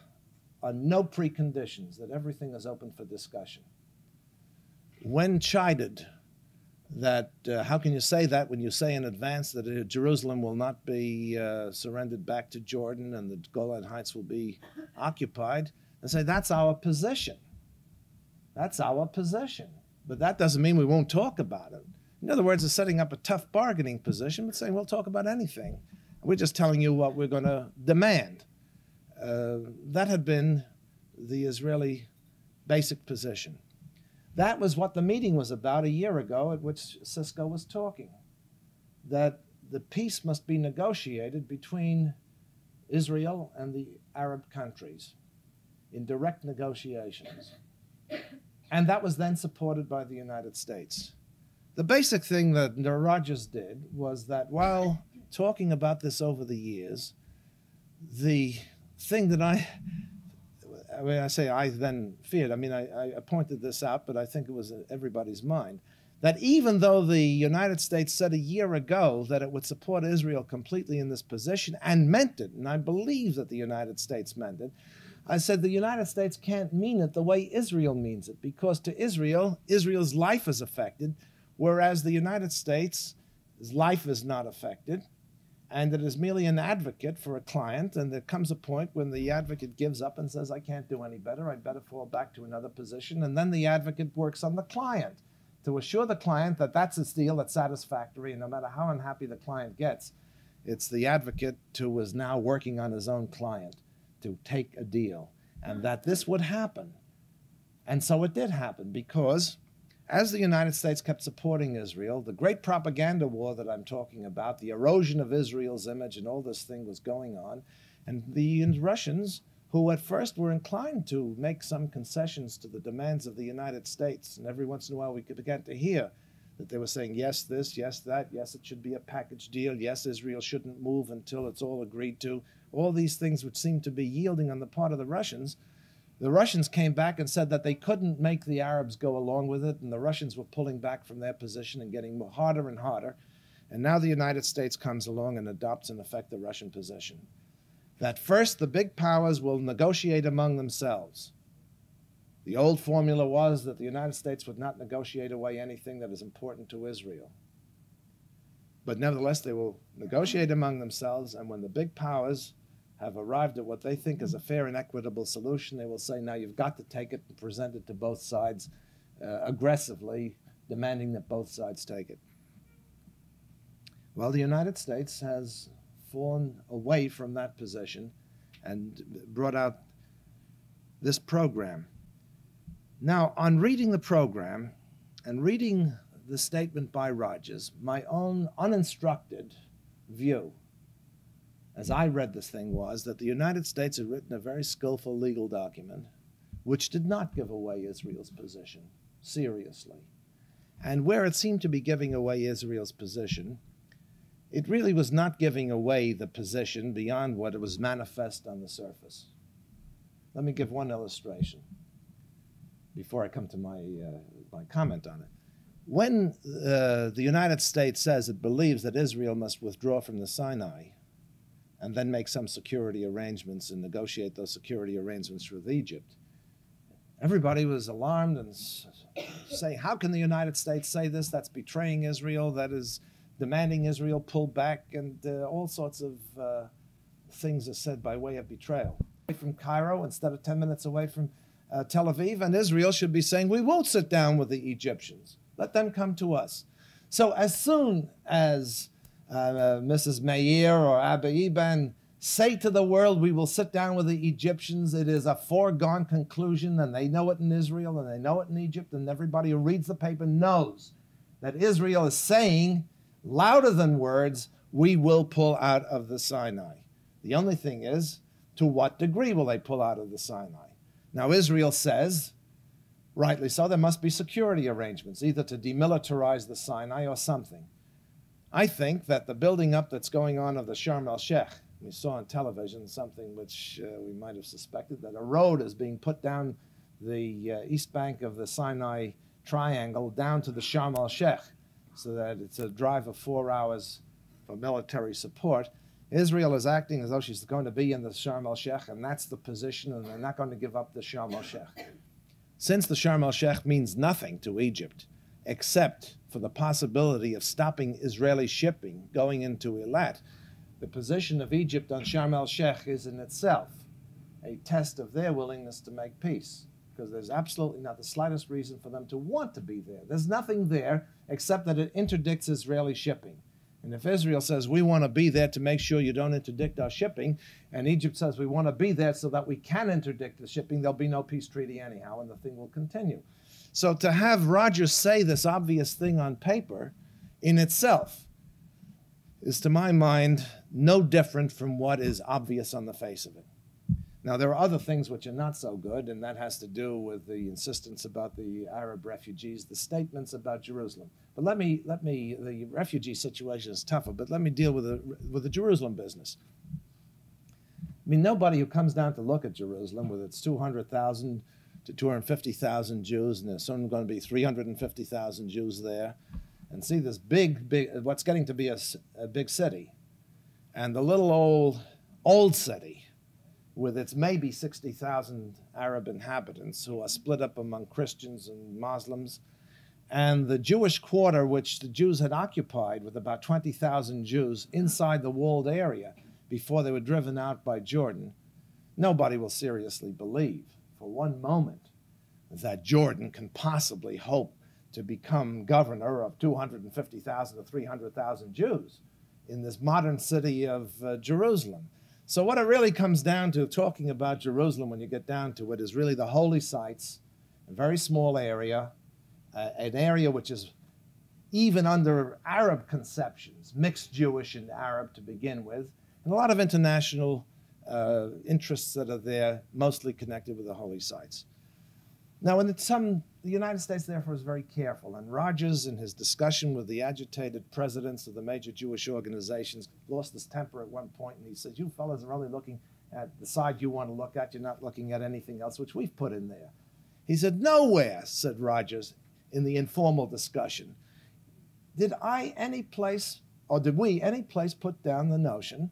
are no preconditions, that everything is open for discussion. When chided that, uh, how can you say that when you say in advance that uh, Jerusalem will not be uh, surrendered back to Jordan and the Golan Heights will be occupied, and say that's our position. That's our position. But that doesn't mean we won't talk about it. In other words, it's setting up a tough bargaining position, but saying we'll talk about anything. We're just telling you what we're going to demand. Uh, that had been the Israeli basic position. That was what the meeting was about a year ago at which Sisco was talking, that the peace must be negotiated between Israel and the Arab countries in direct negotiations. And that was then supported by the United States. The basic thing that Rogers did was that while talking about this over the years, the thing that I when I say I then feared, I mean, I, I pointed this out, but I think it was in everybody's mind, that even though the United States said a year ago that it would support Israel completely in this position and meant it, and I believe that the United States meant it, I said the United States can't mean it the way Israel means it, because to Israel, Israel's life is affected, whereas the United States' life is not affected, and it is merely an advocate for a client, and there comes a point when the advocate gives up and says, I can't do any better, I better fall back to another position, and then the advocate works on the client to assure the client that that's a deal that's satisfactory, and no matter how unhappy the client gets, it's the advocate who is now working on his own client to take a deal, and that this would happen. And so it did happen, because as the United States kept supporting Israel, the great propaganda war that I'm talking about, the erosion of Israel's image and all this thing was going on, and the Russians, who at first were inclined to make some concessions to the demands of the United States, and every once in a while we began to hear that they were saying, yes, this, yes, that, yes, it should be a package deal, yes, Israel shouldn't move until it's all agreed to, all these things which seemed to be yielding on the part of the Russians. The Russians came back and said that they couldn't make the Arabs go along with it, and the Russians were pulling back from their position and getting more harder and harder. And now the United States comes along and adopts, in effect, the Russian position. That first, the big powers will negotiate among themselves. The old formula was that the United States would not negotiate away anything that is important to Israel. But nevertheless, they will negotiate among themselves, and when the big powers have arrived at what they think is a fair and equitable solution, they will say, now you've got to take it and present it to both sides uh, aggressively, demanding that both sides take it. Well, the United States has fallen away from that position and brought out this program. Now, on reading the program and reading the statement by Rogers, my own uninstructed view as I read this thing was that the United States had written a very skillful legal document which did not give away Israel's position seriously. And where it seemed to be giving away Israel's position, it really was not giving away the position beyond what it was manifest on the surface. Let me give one illustration before I come to my, uh, my comment on it. When uh, the United States says it believes that Israel must withdraw from the Sinai, and then make some security arrangements and negotiate those security arrangements with Egypt. Everybody was alarmed and saying, how can the United States say this? That's betraying Israel, that is demanding Israel pull back, and uh, all sorts of uh, things are said by way of betrayal. From Cairo instead of ten minutes away from uh, Tel Aviv, and Israel should be saying, we won't sit down with the Egyptians. Let them come to us. So as soon as Uh, Missus Meir or Abiy Iban say to the world, we will sit down with the Egyptians, it is a foregone conclusion, and they know it in Israel and they know it in Egypt, and everybody who reads the paper knows that Israel is saying, louder than words, we will pull out of the Sinai. The only thing is, to what degree will they pull out of the Sinai? Now Israel says, rightly so, there must be security arrangements, either to demilitarize the Sinai or something. I think that the building up that's going on of the Sharm el-Sheikh, we saw on television something which uh, we might have suspected, that a road is being put down the uh, east bank of the Sinai Triangle down to the Sharm el-Sheikh, so that it's a drive of four hours for military support. Israel is acting as though she's going to be in the Sharm el-Sheikh, and that's the position, and they're not going to give up the Sharm el-Sheikh. Since the Sharm el-Sheikh means nothing to Egypt, except for the possibility of stopping Israeli shipping going into Elat, the position of Egypt on Sharm el-Sheikh is in itself a test of their willingness to make peace, because there's absolutely not the slightest reason for them to want to be there. There's nothing there except that it interdicts Israeli shipping. And if Israel says, we want to be there to make sure you don't interdict our shipping, and Egypt says, we want to be there so that we can interdict the shipping, there'll be no peace treaty anyhow, and the thing will continue. So to have Rogers say this obvious thing on paper in itself is, to my mind, no different from what is obvious on the face of it. Now, there are other things which are not so good, and that has to do with the insistence about the Arab refugees, the statements about Jerusalem. But let me, let me the refugee situation is tougher, but let me deal with the, with the Jerusalem business. I mean, nobody who comes down to look at Jerusalem, whether it's two hundred thousand to two hundred fifty thousand Jews, and there's soon going to be three hundred fifty thousand Jews there, and see this big, big, what's getting to be a, a big city, and the little old, old city with its maybe sixty thousand Arab inhabitants who are split up among Christians and Muslims, and the Jewish quarter, which the Jews had occupied with about twenty thousand Jews inside the walled area before they were driven out by Jordan. Nobody will seriously believe for one moment that Jordan can possibly hope to become governor of two hundred fifty thousand to three hundred thousand Jews in this modern city of uh, Jerusalem. So what it really comes down to talking about Jerusalem when you get down to it is really the holy sites, a very small area, Uh, an area which is, even under Arab conceptions, mixed Jewish and Arab to begin with, and a lot of international uh, interests that are there, mostly connected with the holy sites. Now, in the, some, the United States, therefore, is very careful, and Rogers, in his discussion with the agitated presidents of the major Jewish organizations, lost his temper at one point, and he said, you fellas are only looking at the side you want to look at, you're not looking at anything else, which we've put in there. He said, nowhere, said Rogers, in the informal discussion, did I any place, or did we any place put down the notion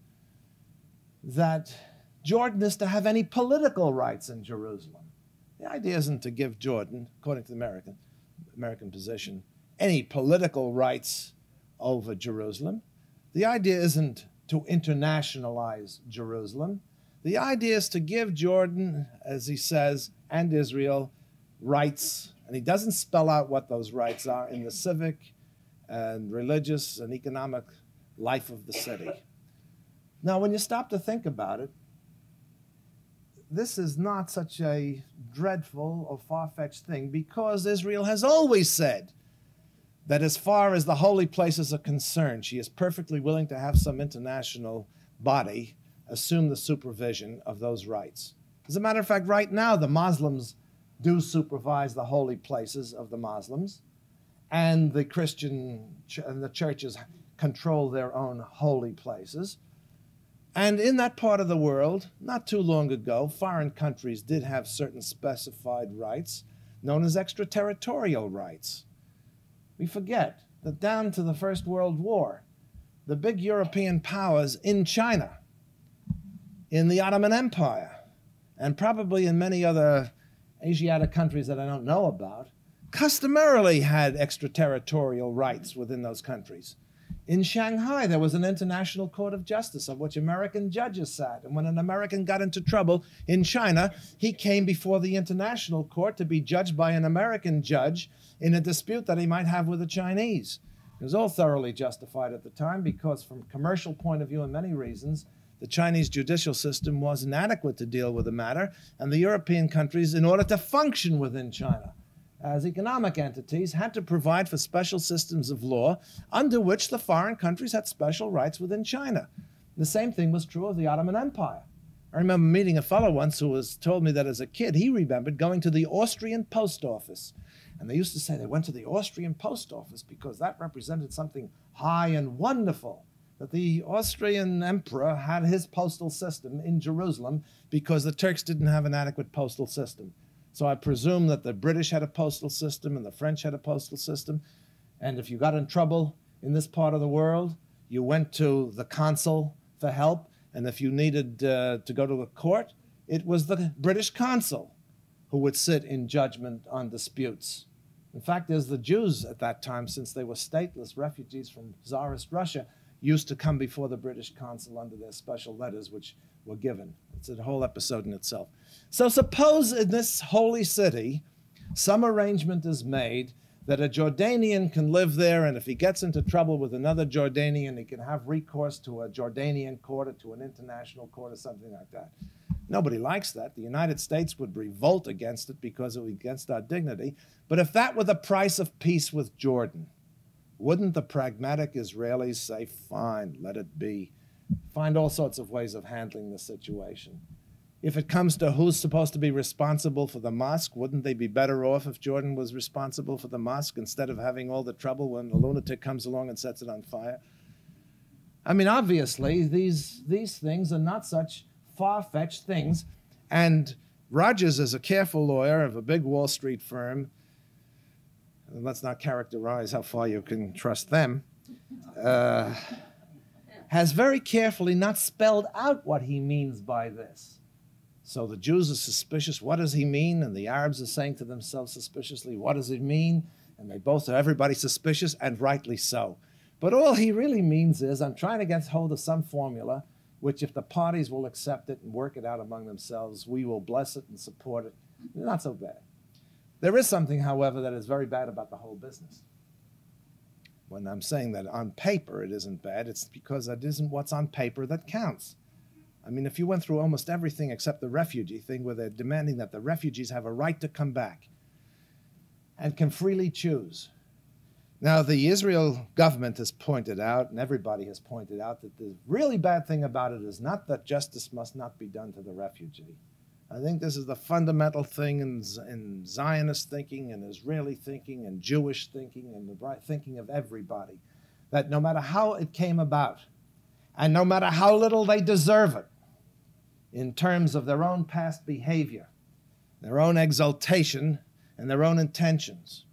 that Jordan is to have any political rights in Jerusalem? The idea isn't to give Jordan, according to the American, American position, any political rights over Jerusalem. The idea isn't to internationalize Jerusalem. The idea is to give Jordan, as he says, and Israel, rights. And he doesn't spell out what those rights are in the civic and religious and economic life of the city. Now, when you stop to think about it, this is not such a dreadful or far-fetched thing, because Israel has always said that as far as the holy places are concerned, she is perfectly willing to have some international body assume the supervision of those rights. As a matter of fact, right now, the Muslims do supervise the holy places of the Muslims, and the Christian ch and the churches control their own holy places. And in that part of the world, not too long ago, foreign countries did have certain specified rights known as extraterritorial rights. We forget that down to the First World War, the big European powers in China, in the Ottoman Empire, and probably in many other Asiatic countries that I don't know about, customarily had extraterritorial rights within those countries. In Shanghai, there was an international court of justice of which American judges sat. And when an American got into trouble in China, he came before the international court to be judged by an American judge in a dispute that he might have with the Chinese. It was all thoroughly justified at the time because, from a commercial point of view and many reasons, the Chinese judicial system was inadequate to deal with the matter, and the European countries, in order to function within China as economic entities, had to provide for special systems of law under which the foreign countries had special rights within China. The same thing was true of the Ottoman Empire. I remember meeting a fellow once who was, told me that as a kid he remembered going to the Austrian post office. And they used to say they went to the Austrian post office because that represented something high and wonderful, that the Austrian emperor had his postal system in Jerusalem because the Turks didn't have an adequate postal system. So I presume that the British had a postal system and the French had a postal system. And if you got in trouble in this part of the world, you went to the consul for help. And if you needed uh, to go to a court, it was the British consul who would sit in judgment on disputes. In fact, as the Jews at that time, since they were stateless refugees from Tsarist Russia, used to come before the British consul under their special letters which were given. It's a whole episode in itself. So suppose in this holy city, some arrangement is made that a Jordanian can live there, and if he gets into trouble with another Jordanian, he can have recourse to a Jordanian court or to an international court or something like that. Nobody likes that. The United States would revolt against it because it was against our dignity. But if that were the price of peace with Jordan, wouldn't the pragmatic Israelis say, fine, let it be? Find all sorts of ways of handling the situation. If it comes to who's supposed to be responsible for the mosque, wouldn't they be better off if Jordan was responsible for the mosque instead of having all the trouble when a lunatic comes along and sets it on fire? I mean, obviously, these, these things are not such far-fetched things. And Rogers is a careful lawyer of a big Wall Street firm. And let's not characterize how far you can trust them. Uh, has very carefully not spelled out what he means by this. So the Jews are suspicious, what does he mean? And the Arabs are saying to themselves suspiciously, what does it mean? And they both are, everybody suspicious, and rightly so. But all he really means is, I'm trying to get hold of some formula, which if the parties will accept it and work it out among themselves, we will bless it and support it. Not so bad. There is something, however, that is very bad about the whole business. When I'm saying that on paper it isn't bad, it's because that isn't what's on paper that counts. I mean, if you went through almost everything except the refugee thing, where they're demanding that the refugees have a right to come back and can freely choose. Now, the Israel government has pointed out, and everybody has pointed out, that the really bad thing about it is not that justice must not be done to the refugee. I think this is the fundamental thing in, in Zionist thinking and Israeli thinking and Jewish thinking and the thinking of everybody, that no matter how it came about and no matter how little they deserve it in terms of their own past behavior, their own exaltation, and their own intentions.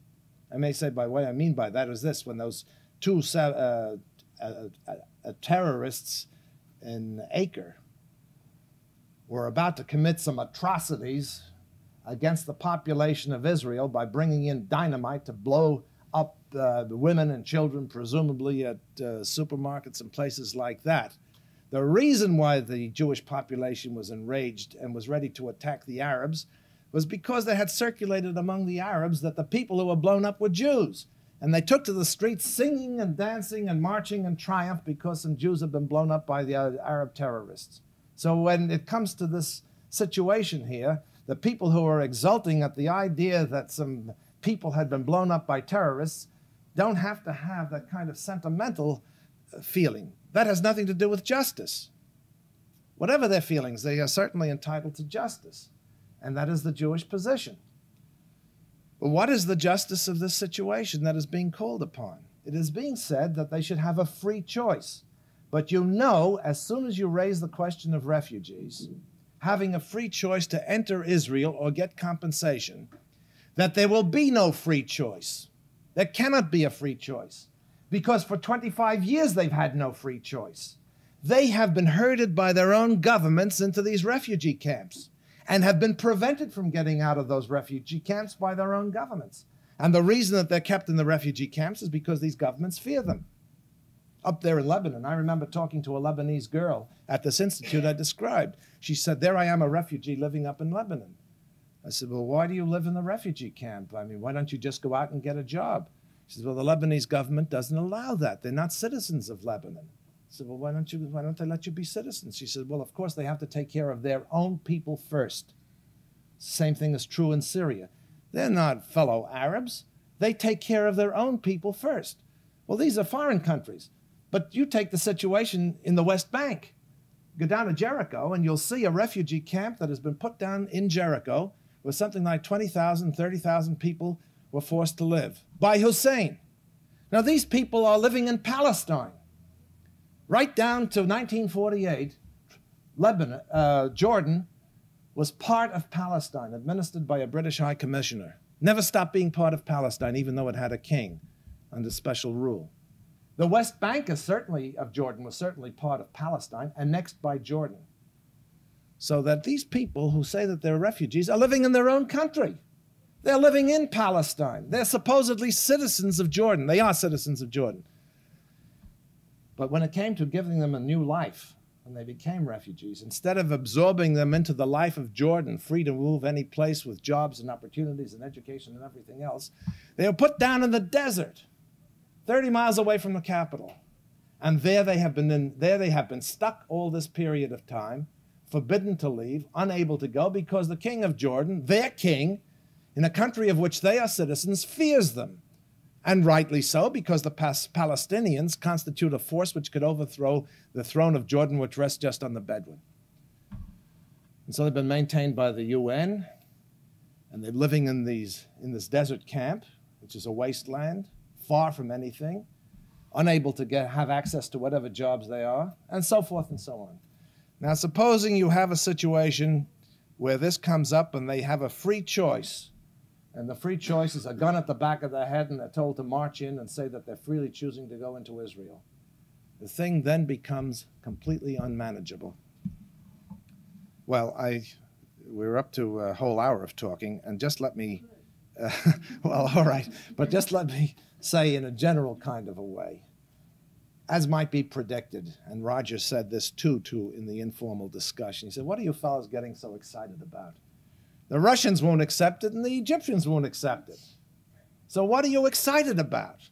I may say by what I mean by that is this, when those two uh, uh, uh, terrorists in Acre were about to commit some atrocities against the population of Israel by bringing in dynamite to blow up uh, the women and children, presumably at uh, supermarkets and places like that. The reason why the Jewish population was enraged and was ready to attack the Arabs was because they had circulated among the Arabs that the people who were blown up were Jews. And they took to the streets singing and dancing and marching in triumph because some Jews had been blown up by the Arab terrorists. So when it comes to this situation here, the people who are exulting at the idea that some people had been blown up by terrorists don't have to have that kind of sentimental feeling. That has nothing to do with justice. Whatever their feelings, they are certainly entitled to justice. And that is the Jewish position. But what is the justice of this situation that is being called upon? It is being said that they should have a free choice. But you know, as soon as you raise the question of refugees, having a free choice to enter Israel or get compensation, that there will be no free choice. There cannot be a free choice, because for twenty-five years they've had no free choice. They have been herded by their own governments into these refugee camps, and have been prevented from getting out of those refugee camps by their own governments. And the reason that they're kept in the refugee camps is because these governments fear them. Up there in Lebanon, I remember talking to a Lebanese girl at this institute I described. She said, there I am, a refugee living up in Lebanon. I said, well, why do you live in the refugee camp? I mean, why don't you just go out and get a job? She said, well, the Lebanese government doesn't allow that. They're not citizens of Lebanon. I said, well, why don't, you, why don't they let you be citizens? She said, well, of course, they have to take care of their own people first. Same thing is true in Syria. They're not fellow Arabs. They take care of their own people first. Well, these are foreign countries. But you take the situation in the West Bank. Go down to Jericho, and you'll see a refugee camp that has been put down in Jericho where something like twenty thousand, thirty thousand people were forced to live by Hussein. Now, these people are living in Palestine. Right down to nineteen forty-eight, Lebanon, uh, Jordan was part of Palestine, administered by a British High Commissioner. Never stopped being part of Palestine, even though it had a king under special rule. The West Bank is certainly of Jordan was certainly part of Palestine, annexed by Jordan. So that these people who say that they're refugees are living in their own country. They're living in Palestine. They're supposedly citizens of Jordan. They are citizens of Jordan. But when it came to giving them a new life, when they became refugees, instead of absorbing them into the life of Jordan, free to move any place with jobs and opportunities and education and everything else, they were put down in the desert, thirty miles away from the capital. And there they have been, in, there they have been stuck all this period of time, forbidden to leave, unable to go, because the king of Jordan, their king, in a country of which they are citizens, fears them. And rightly so, because the Palestinians constitute a force which could overthrow the throne of Jordan, which rests just on the Bedouin. And so they've been maintained by the U N, and they're living in, these, in this desert camp, which is a wasteland, far from anything, unable to get, have access to whatever jobs they are, and so forth and so on. Now, supposing you have a situation where this comes up and they have a free choice, and the free choice is a gun at the back of their head and they're told to march in and say that they're freely choosing to go into Israel. The thing then becomes completely unmanageable. Well, I, we're up to a whole hour of talking, and just let me, uh, well, all right, but just let me say in a general kind of a way, as might be predicted, and Roger said this too, too, in the informal discussion. He said, what are you fellows getting so excited about? The Russians won't accept it and the Egyptians won't accept it. So what are you excited about?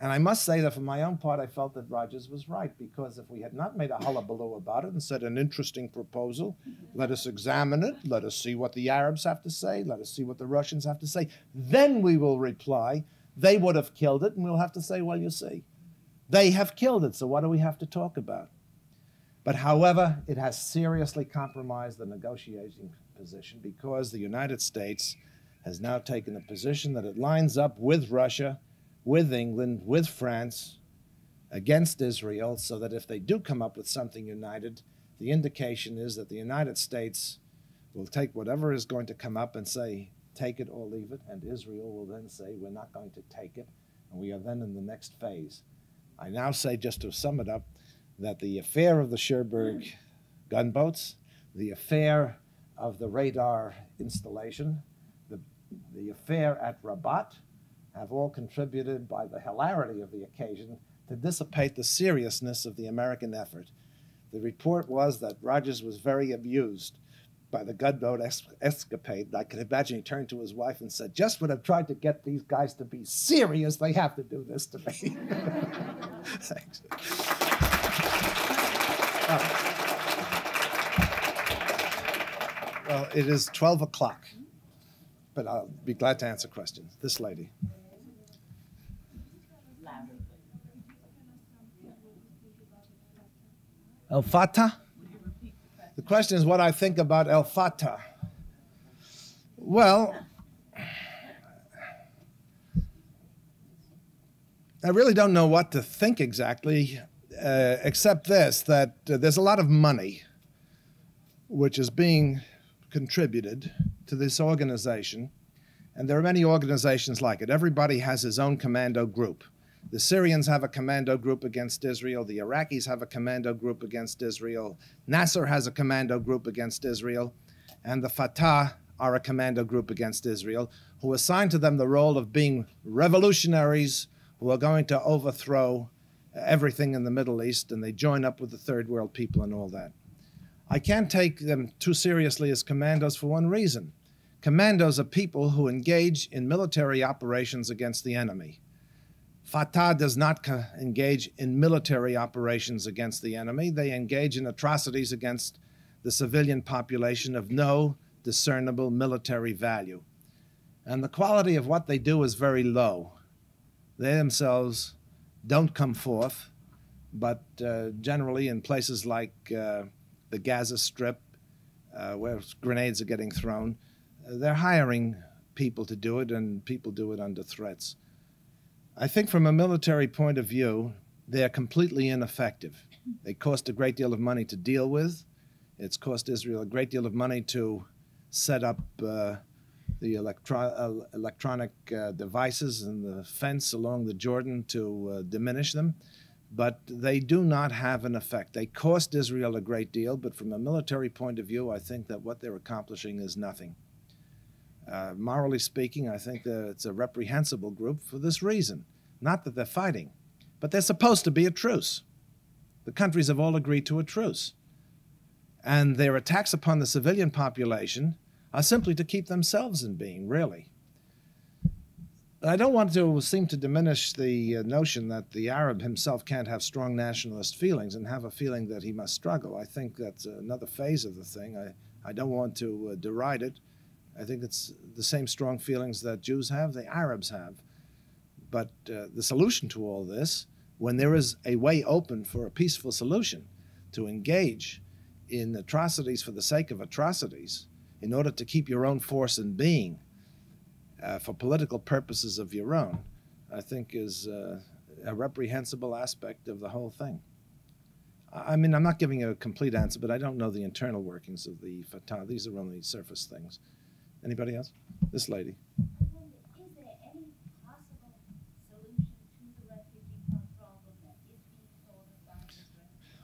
And I must say that for my own part, I felt that Rogers was right, because if we had not made a hullabaloo about it and said an interesting proposal, let us examine it, let us see what the Arabs have to say, let us see what the Russians have to say, then we will reply, they would have killed it, and we'll have to say, well, you see, they have killed it, so what do we have to talk about? But however, it has seriously compromised the negotiating position, because the United States has now taken a position that it lines up with Russia, with England, with France, against Israel, so that if they do come up with something united, the indication is that the United States will take whatever is going to come up and say, take it or leave it, and Israel will then say, we're not going to take it, and we are then in the next phase. I now say, just to sum it up, that the affair of the Cherbourg gunboats, the affair of the radar installation, the, the affair at Rabat, have all contributed by the hilarity of the occasion to dissipate the seriousness of the American effort. The report was that Rogers was very amused by the gunboat escapade. I can imagine he turned to his wife and said, just would have tried to get these guys to be serious, they have to do this to me. Thanks. Oh. Well, it is twelve o'clock, but I'll be glad to answer questions. This lady. El Fatah? The question is what I think about El Fatah. Well, I really don't know what to think exactly, uh, except this, that uh, there's a lot of money which is being contributed to this organization, and there are many organizations like it. Everybody has his own commando group. The Syrians have a commando group against Israel. The Iraqis have a commando group against Israel. Nasser has a commando group against Israel. And the Fatah are a commando group against Israel, who assign to them the role of being revolutionaries who are going to overthrow everything in the Middle East, and they join up with the third world people and all that. I can't take them too seriously as commandos for one reason. Commandos are people who engage in military operations against the enemy. Fatah does not engage in military operations against the enemy. They engage in atrocities against the civilian population of no discernible military value. And the quality of what they do is very low. They themselves don't come forth, but uh, generally in places like uh, the Gaza Strip, uh, where grenades are getting thrown, they're hiring people to do it, and people do it under threats. I think from a military point of view, they're completely ineffective. They cost a great deal of money to deal with. It's cost Israel a great deal of money to set up uh, the electro uh, electronic uh, devices and the fence along the Jordan to uh, diminish them. But they do not have an effect. They cost Israel a great deal, but from a military point of view, I think that what they're accomplishing is nothing. Uh, morally speaking, I think that it's a reprehensible group for this reason. Not that they're fighting, but there's supposed to be a truce. The countries have all agreed to a truce. And their attacks upon the civilian population are simply to keep themselves in being, really. I don't want to seem to diminish the uh, notion that the Arab himself can't have strong nationalist feelings and have a feeling that he must struggle. I think that's another phase of the thing. I, I don't want to uh, deride it. I think it's the same strong feelings that Jews have, the Arabs have. But uh, the solution to all this, when there is a way open for a peaceful solution, to engage in atrocities for the sake of atrocities, in order to keep your own force in being, uh, for political purposes of your own, I think is uh, a reprehensible aspect of the whole thing. I mean, I'm not giving a complete answer, but I don't know the internal workings of the Fatah. These are only surface things. Anybody else? This lady.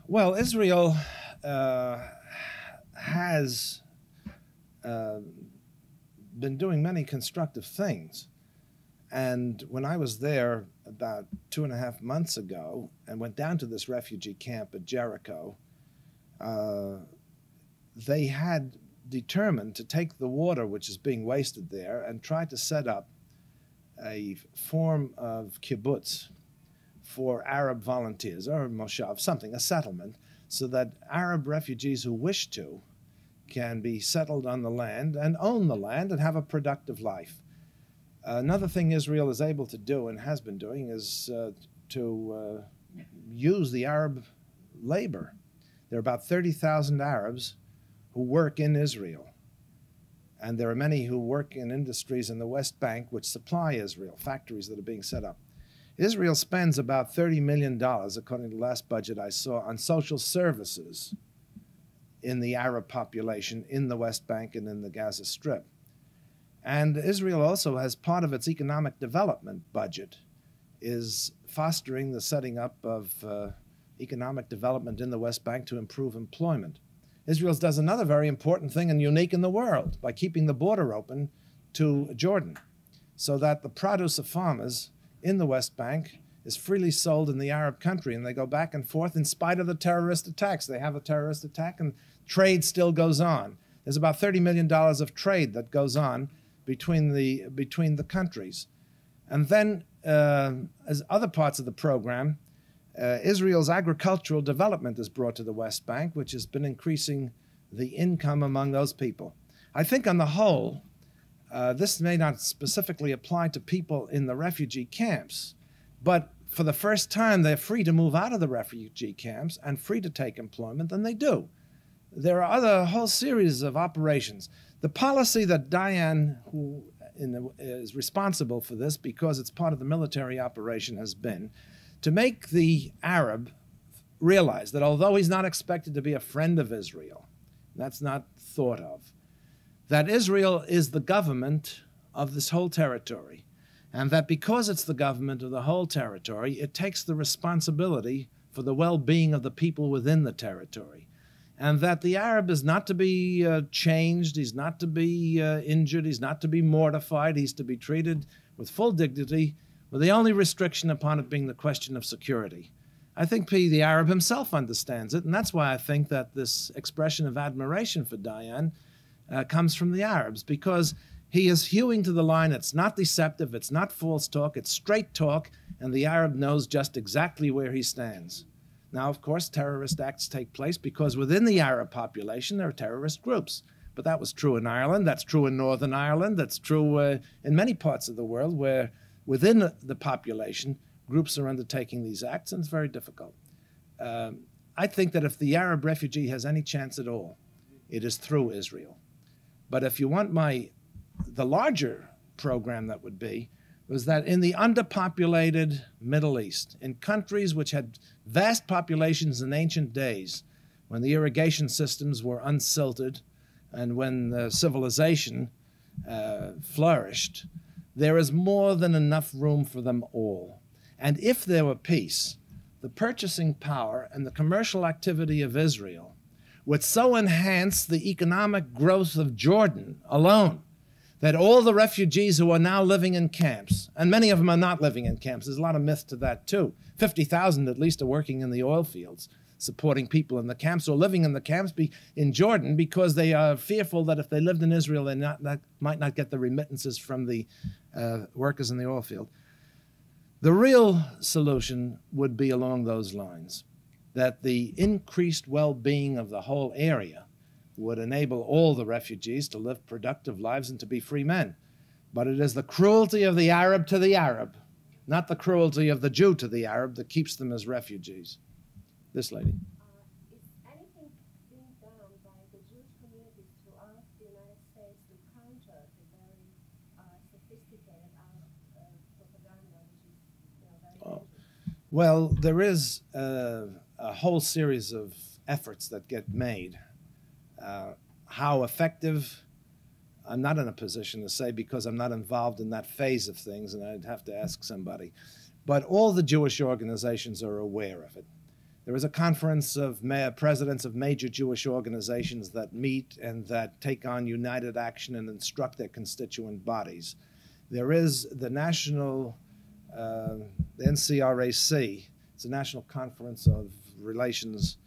Well, Israel uh, has uh, been doing many constructive things. And when I was there about two and a half months ago and went down to this refugee camp at Jericho, uh, they had determined to take the water which is being wasted there and try to set up a form of kibbutz for Arab volunteers, or moshav, something, a settlement, so that Arab refugees who wish to can be settled on the land and own the land and have a productive life. Another thing Israel is able to do and has been doing is uh, to uh, use the Arab labor. There are about thirty thousand Arabs who work in Israel. And there are many who work in industries in the West Bank which supply Israel, factories that are being set up. Israel spends about thirty million dollars, according to the last budget I saw, on social services in the Arab population in the West Bank and in the Gaza Strip. And Israel also has part of its economic development budget is fostering the setting up of uh, economic development in the West Bank to improve employment. Israel does another very important thing and unique in the world by keeping the border open to Jordan so that the produce of farmers in the West Bank is freely sold in the Arab country, and they go back and forth in spite of the terrorist attacks. They have a terrorist attack and trade still goes on. There's about thirty million dollars of trade that goes on between the, between the countries. And then uh, as other parts of the program, uh, Israel's agricultural development is brought to the West Bank, which has been increasing the income among those people. I think on the whole, Uh, this may not specifically apply to people in the refugee camps, but for the first time, they're free to move out of the refugee camps and free to take employment, and they do. There are other whole series of operations. The policy that Dayan, who in the, is responsible for this because it's part of the military operation, has been to make the Arab realize that although he's not expected to be a friend of Israel, that's not thought of, that Israel is the government of this whole territory, and that because it's the government of the whole territory, it takes the responsibility for the well-being of the people within the territory, and that the Arab is not to be uh, changed, he's not to be uh, injured, he's not to be mortified, he's to be treated with full dignity, with the only restriction upon it being the question of security. I think P, the Arab himself understands it, and that's why I think that this expression of admiration for Dayan Uh, comes from the Arabs, because he is hewing to the line. It's not deceptive, it's not false talk, it's straight talk, and the Arab knows just exactly where he stands. Now, of course, terrorist acts take place because within the Arab population there are terrorist groups. But that was true in Ireland, that's true in Northern Ireland, that's true uh, in many parts of the world where within the population groups are undertaking these acts, and it's very difficult. Um, I think that if the Arab refugee has any chance at all, it is through Israel. But if you want my, the larger program that would be, was that in the underpopulated Middle East, in countries which had vast populations in ancient days, when the irrigation systems were unsilted and when the civilization uh, flourished, there is more than enough room for them all. And if there were peace, the purchasing power and the commercial activity of Israel would so enhance the economic growth of Jordan alone that all the refugees who are now living in camps, and many of them are not living in camps, there's a lot of myth to that too. fifty thousand at least are working in the oil fields, supporting people in the camps or living in the camps be, in Jordan because they are fearful that if they lived in Israel, they not, not, might not get the remittances from the uh, workers in the oil field. The real solution would be along those lines, that the increased well-being of the whole area would enable all the refugees to live productive lives and to be free men. But it is the cruelty of the Arab to the Arab, not the cruelty of the Jew to the Arab, that keeps them as refugees. This lady. Uh, is anything being done by the Jewish community throughout the United States to counter the very uh, sophisticated Arab uh, propaganda, which is, you know, very dangerous? Well, there is... Uh, a whole series of efforts that get made. Uh, how effective, I'm not in a position to say because I'm not involved in that phase of things, and I'd have to ask somebody. But all the Jewish organizations are aware of it. There is a conference of mayor, presidents of major Jewish organizations that meet and that take on united action and instruct their constituent bodies. There is the national uh, the N C R A C, it's a national conference of relations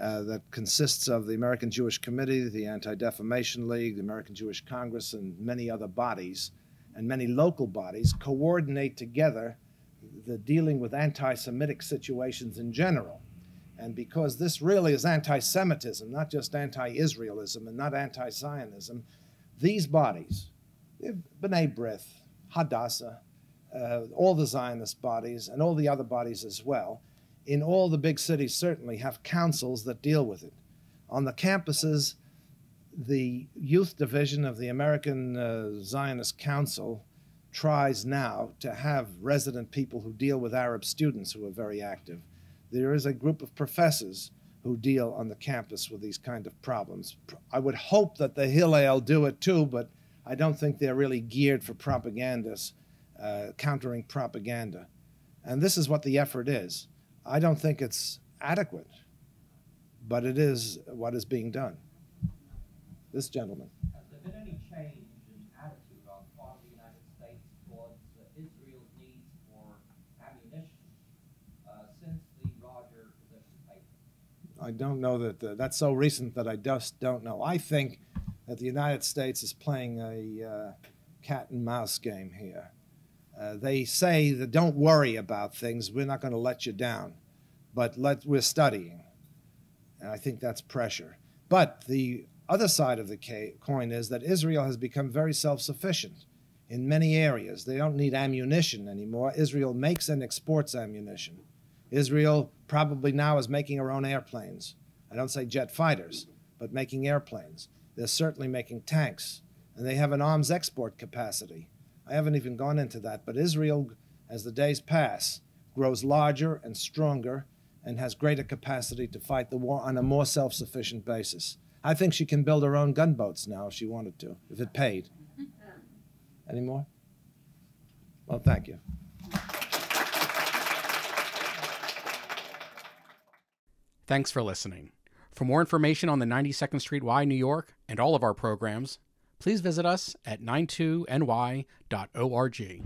uh, that consists of the American Jewish Committee, the Anti-Defamation League, the American Jewish Congress, and many other bodies, and many local bodies coordinate together the dealing with anti-Semitic situations in general. And because this really is anti-Semitism, not just anti-Israelism and not anti-Zionism, these bodies, B'nai B'rith, Hadassah, uh, all the Zionist bodies and all the other bodies as well, in all the big cities certainly have councils that deal with it. On the campuses, the youth division of the American uh, Zionist Council tries now to have resident people who deal with Arab students who are very active. There is a group of professors who deal on the campus with these kind of problems. I would hope that the Hillel do it too, but I don't think they're really geared for propagandists, uh, countering propaganda. And this is what the effort is. I don't think it's adequate, but it is what is being done. This gentleman. I don't know that the, that's so recent that I just don't know. I think that the United States is playing a uh, cat and mouse game here. Uh, they say that don't worry about things. We're not going to let you down, but let, we're studying. And I think that's pressure. But the other side of the coin is that Israel has become very self-sufficient in many areas. They don't need ammunition anymore. Israel makes and exports ammunition. Israel probably now is making her own airplanes. I don't say jet fighters, but making airplanes. They're certainly making tanks, and they have an arms export capacity. I haven't even gone into that, but Israel, as the days pass, grows larger and stronger and has greater capacity to fight the war on a more self-sufficient basis. I think she can build her own gunboats now if she wanted to, if it paid. Any more? Well, thank you. Thanks for listening. For more information on the ninety-second Street Y New York and all of our programs, please visit us at ninety-two N Y dot org.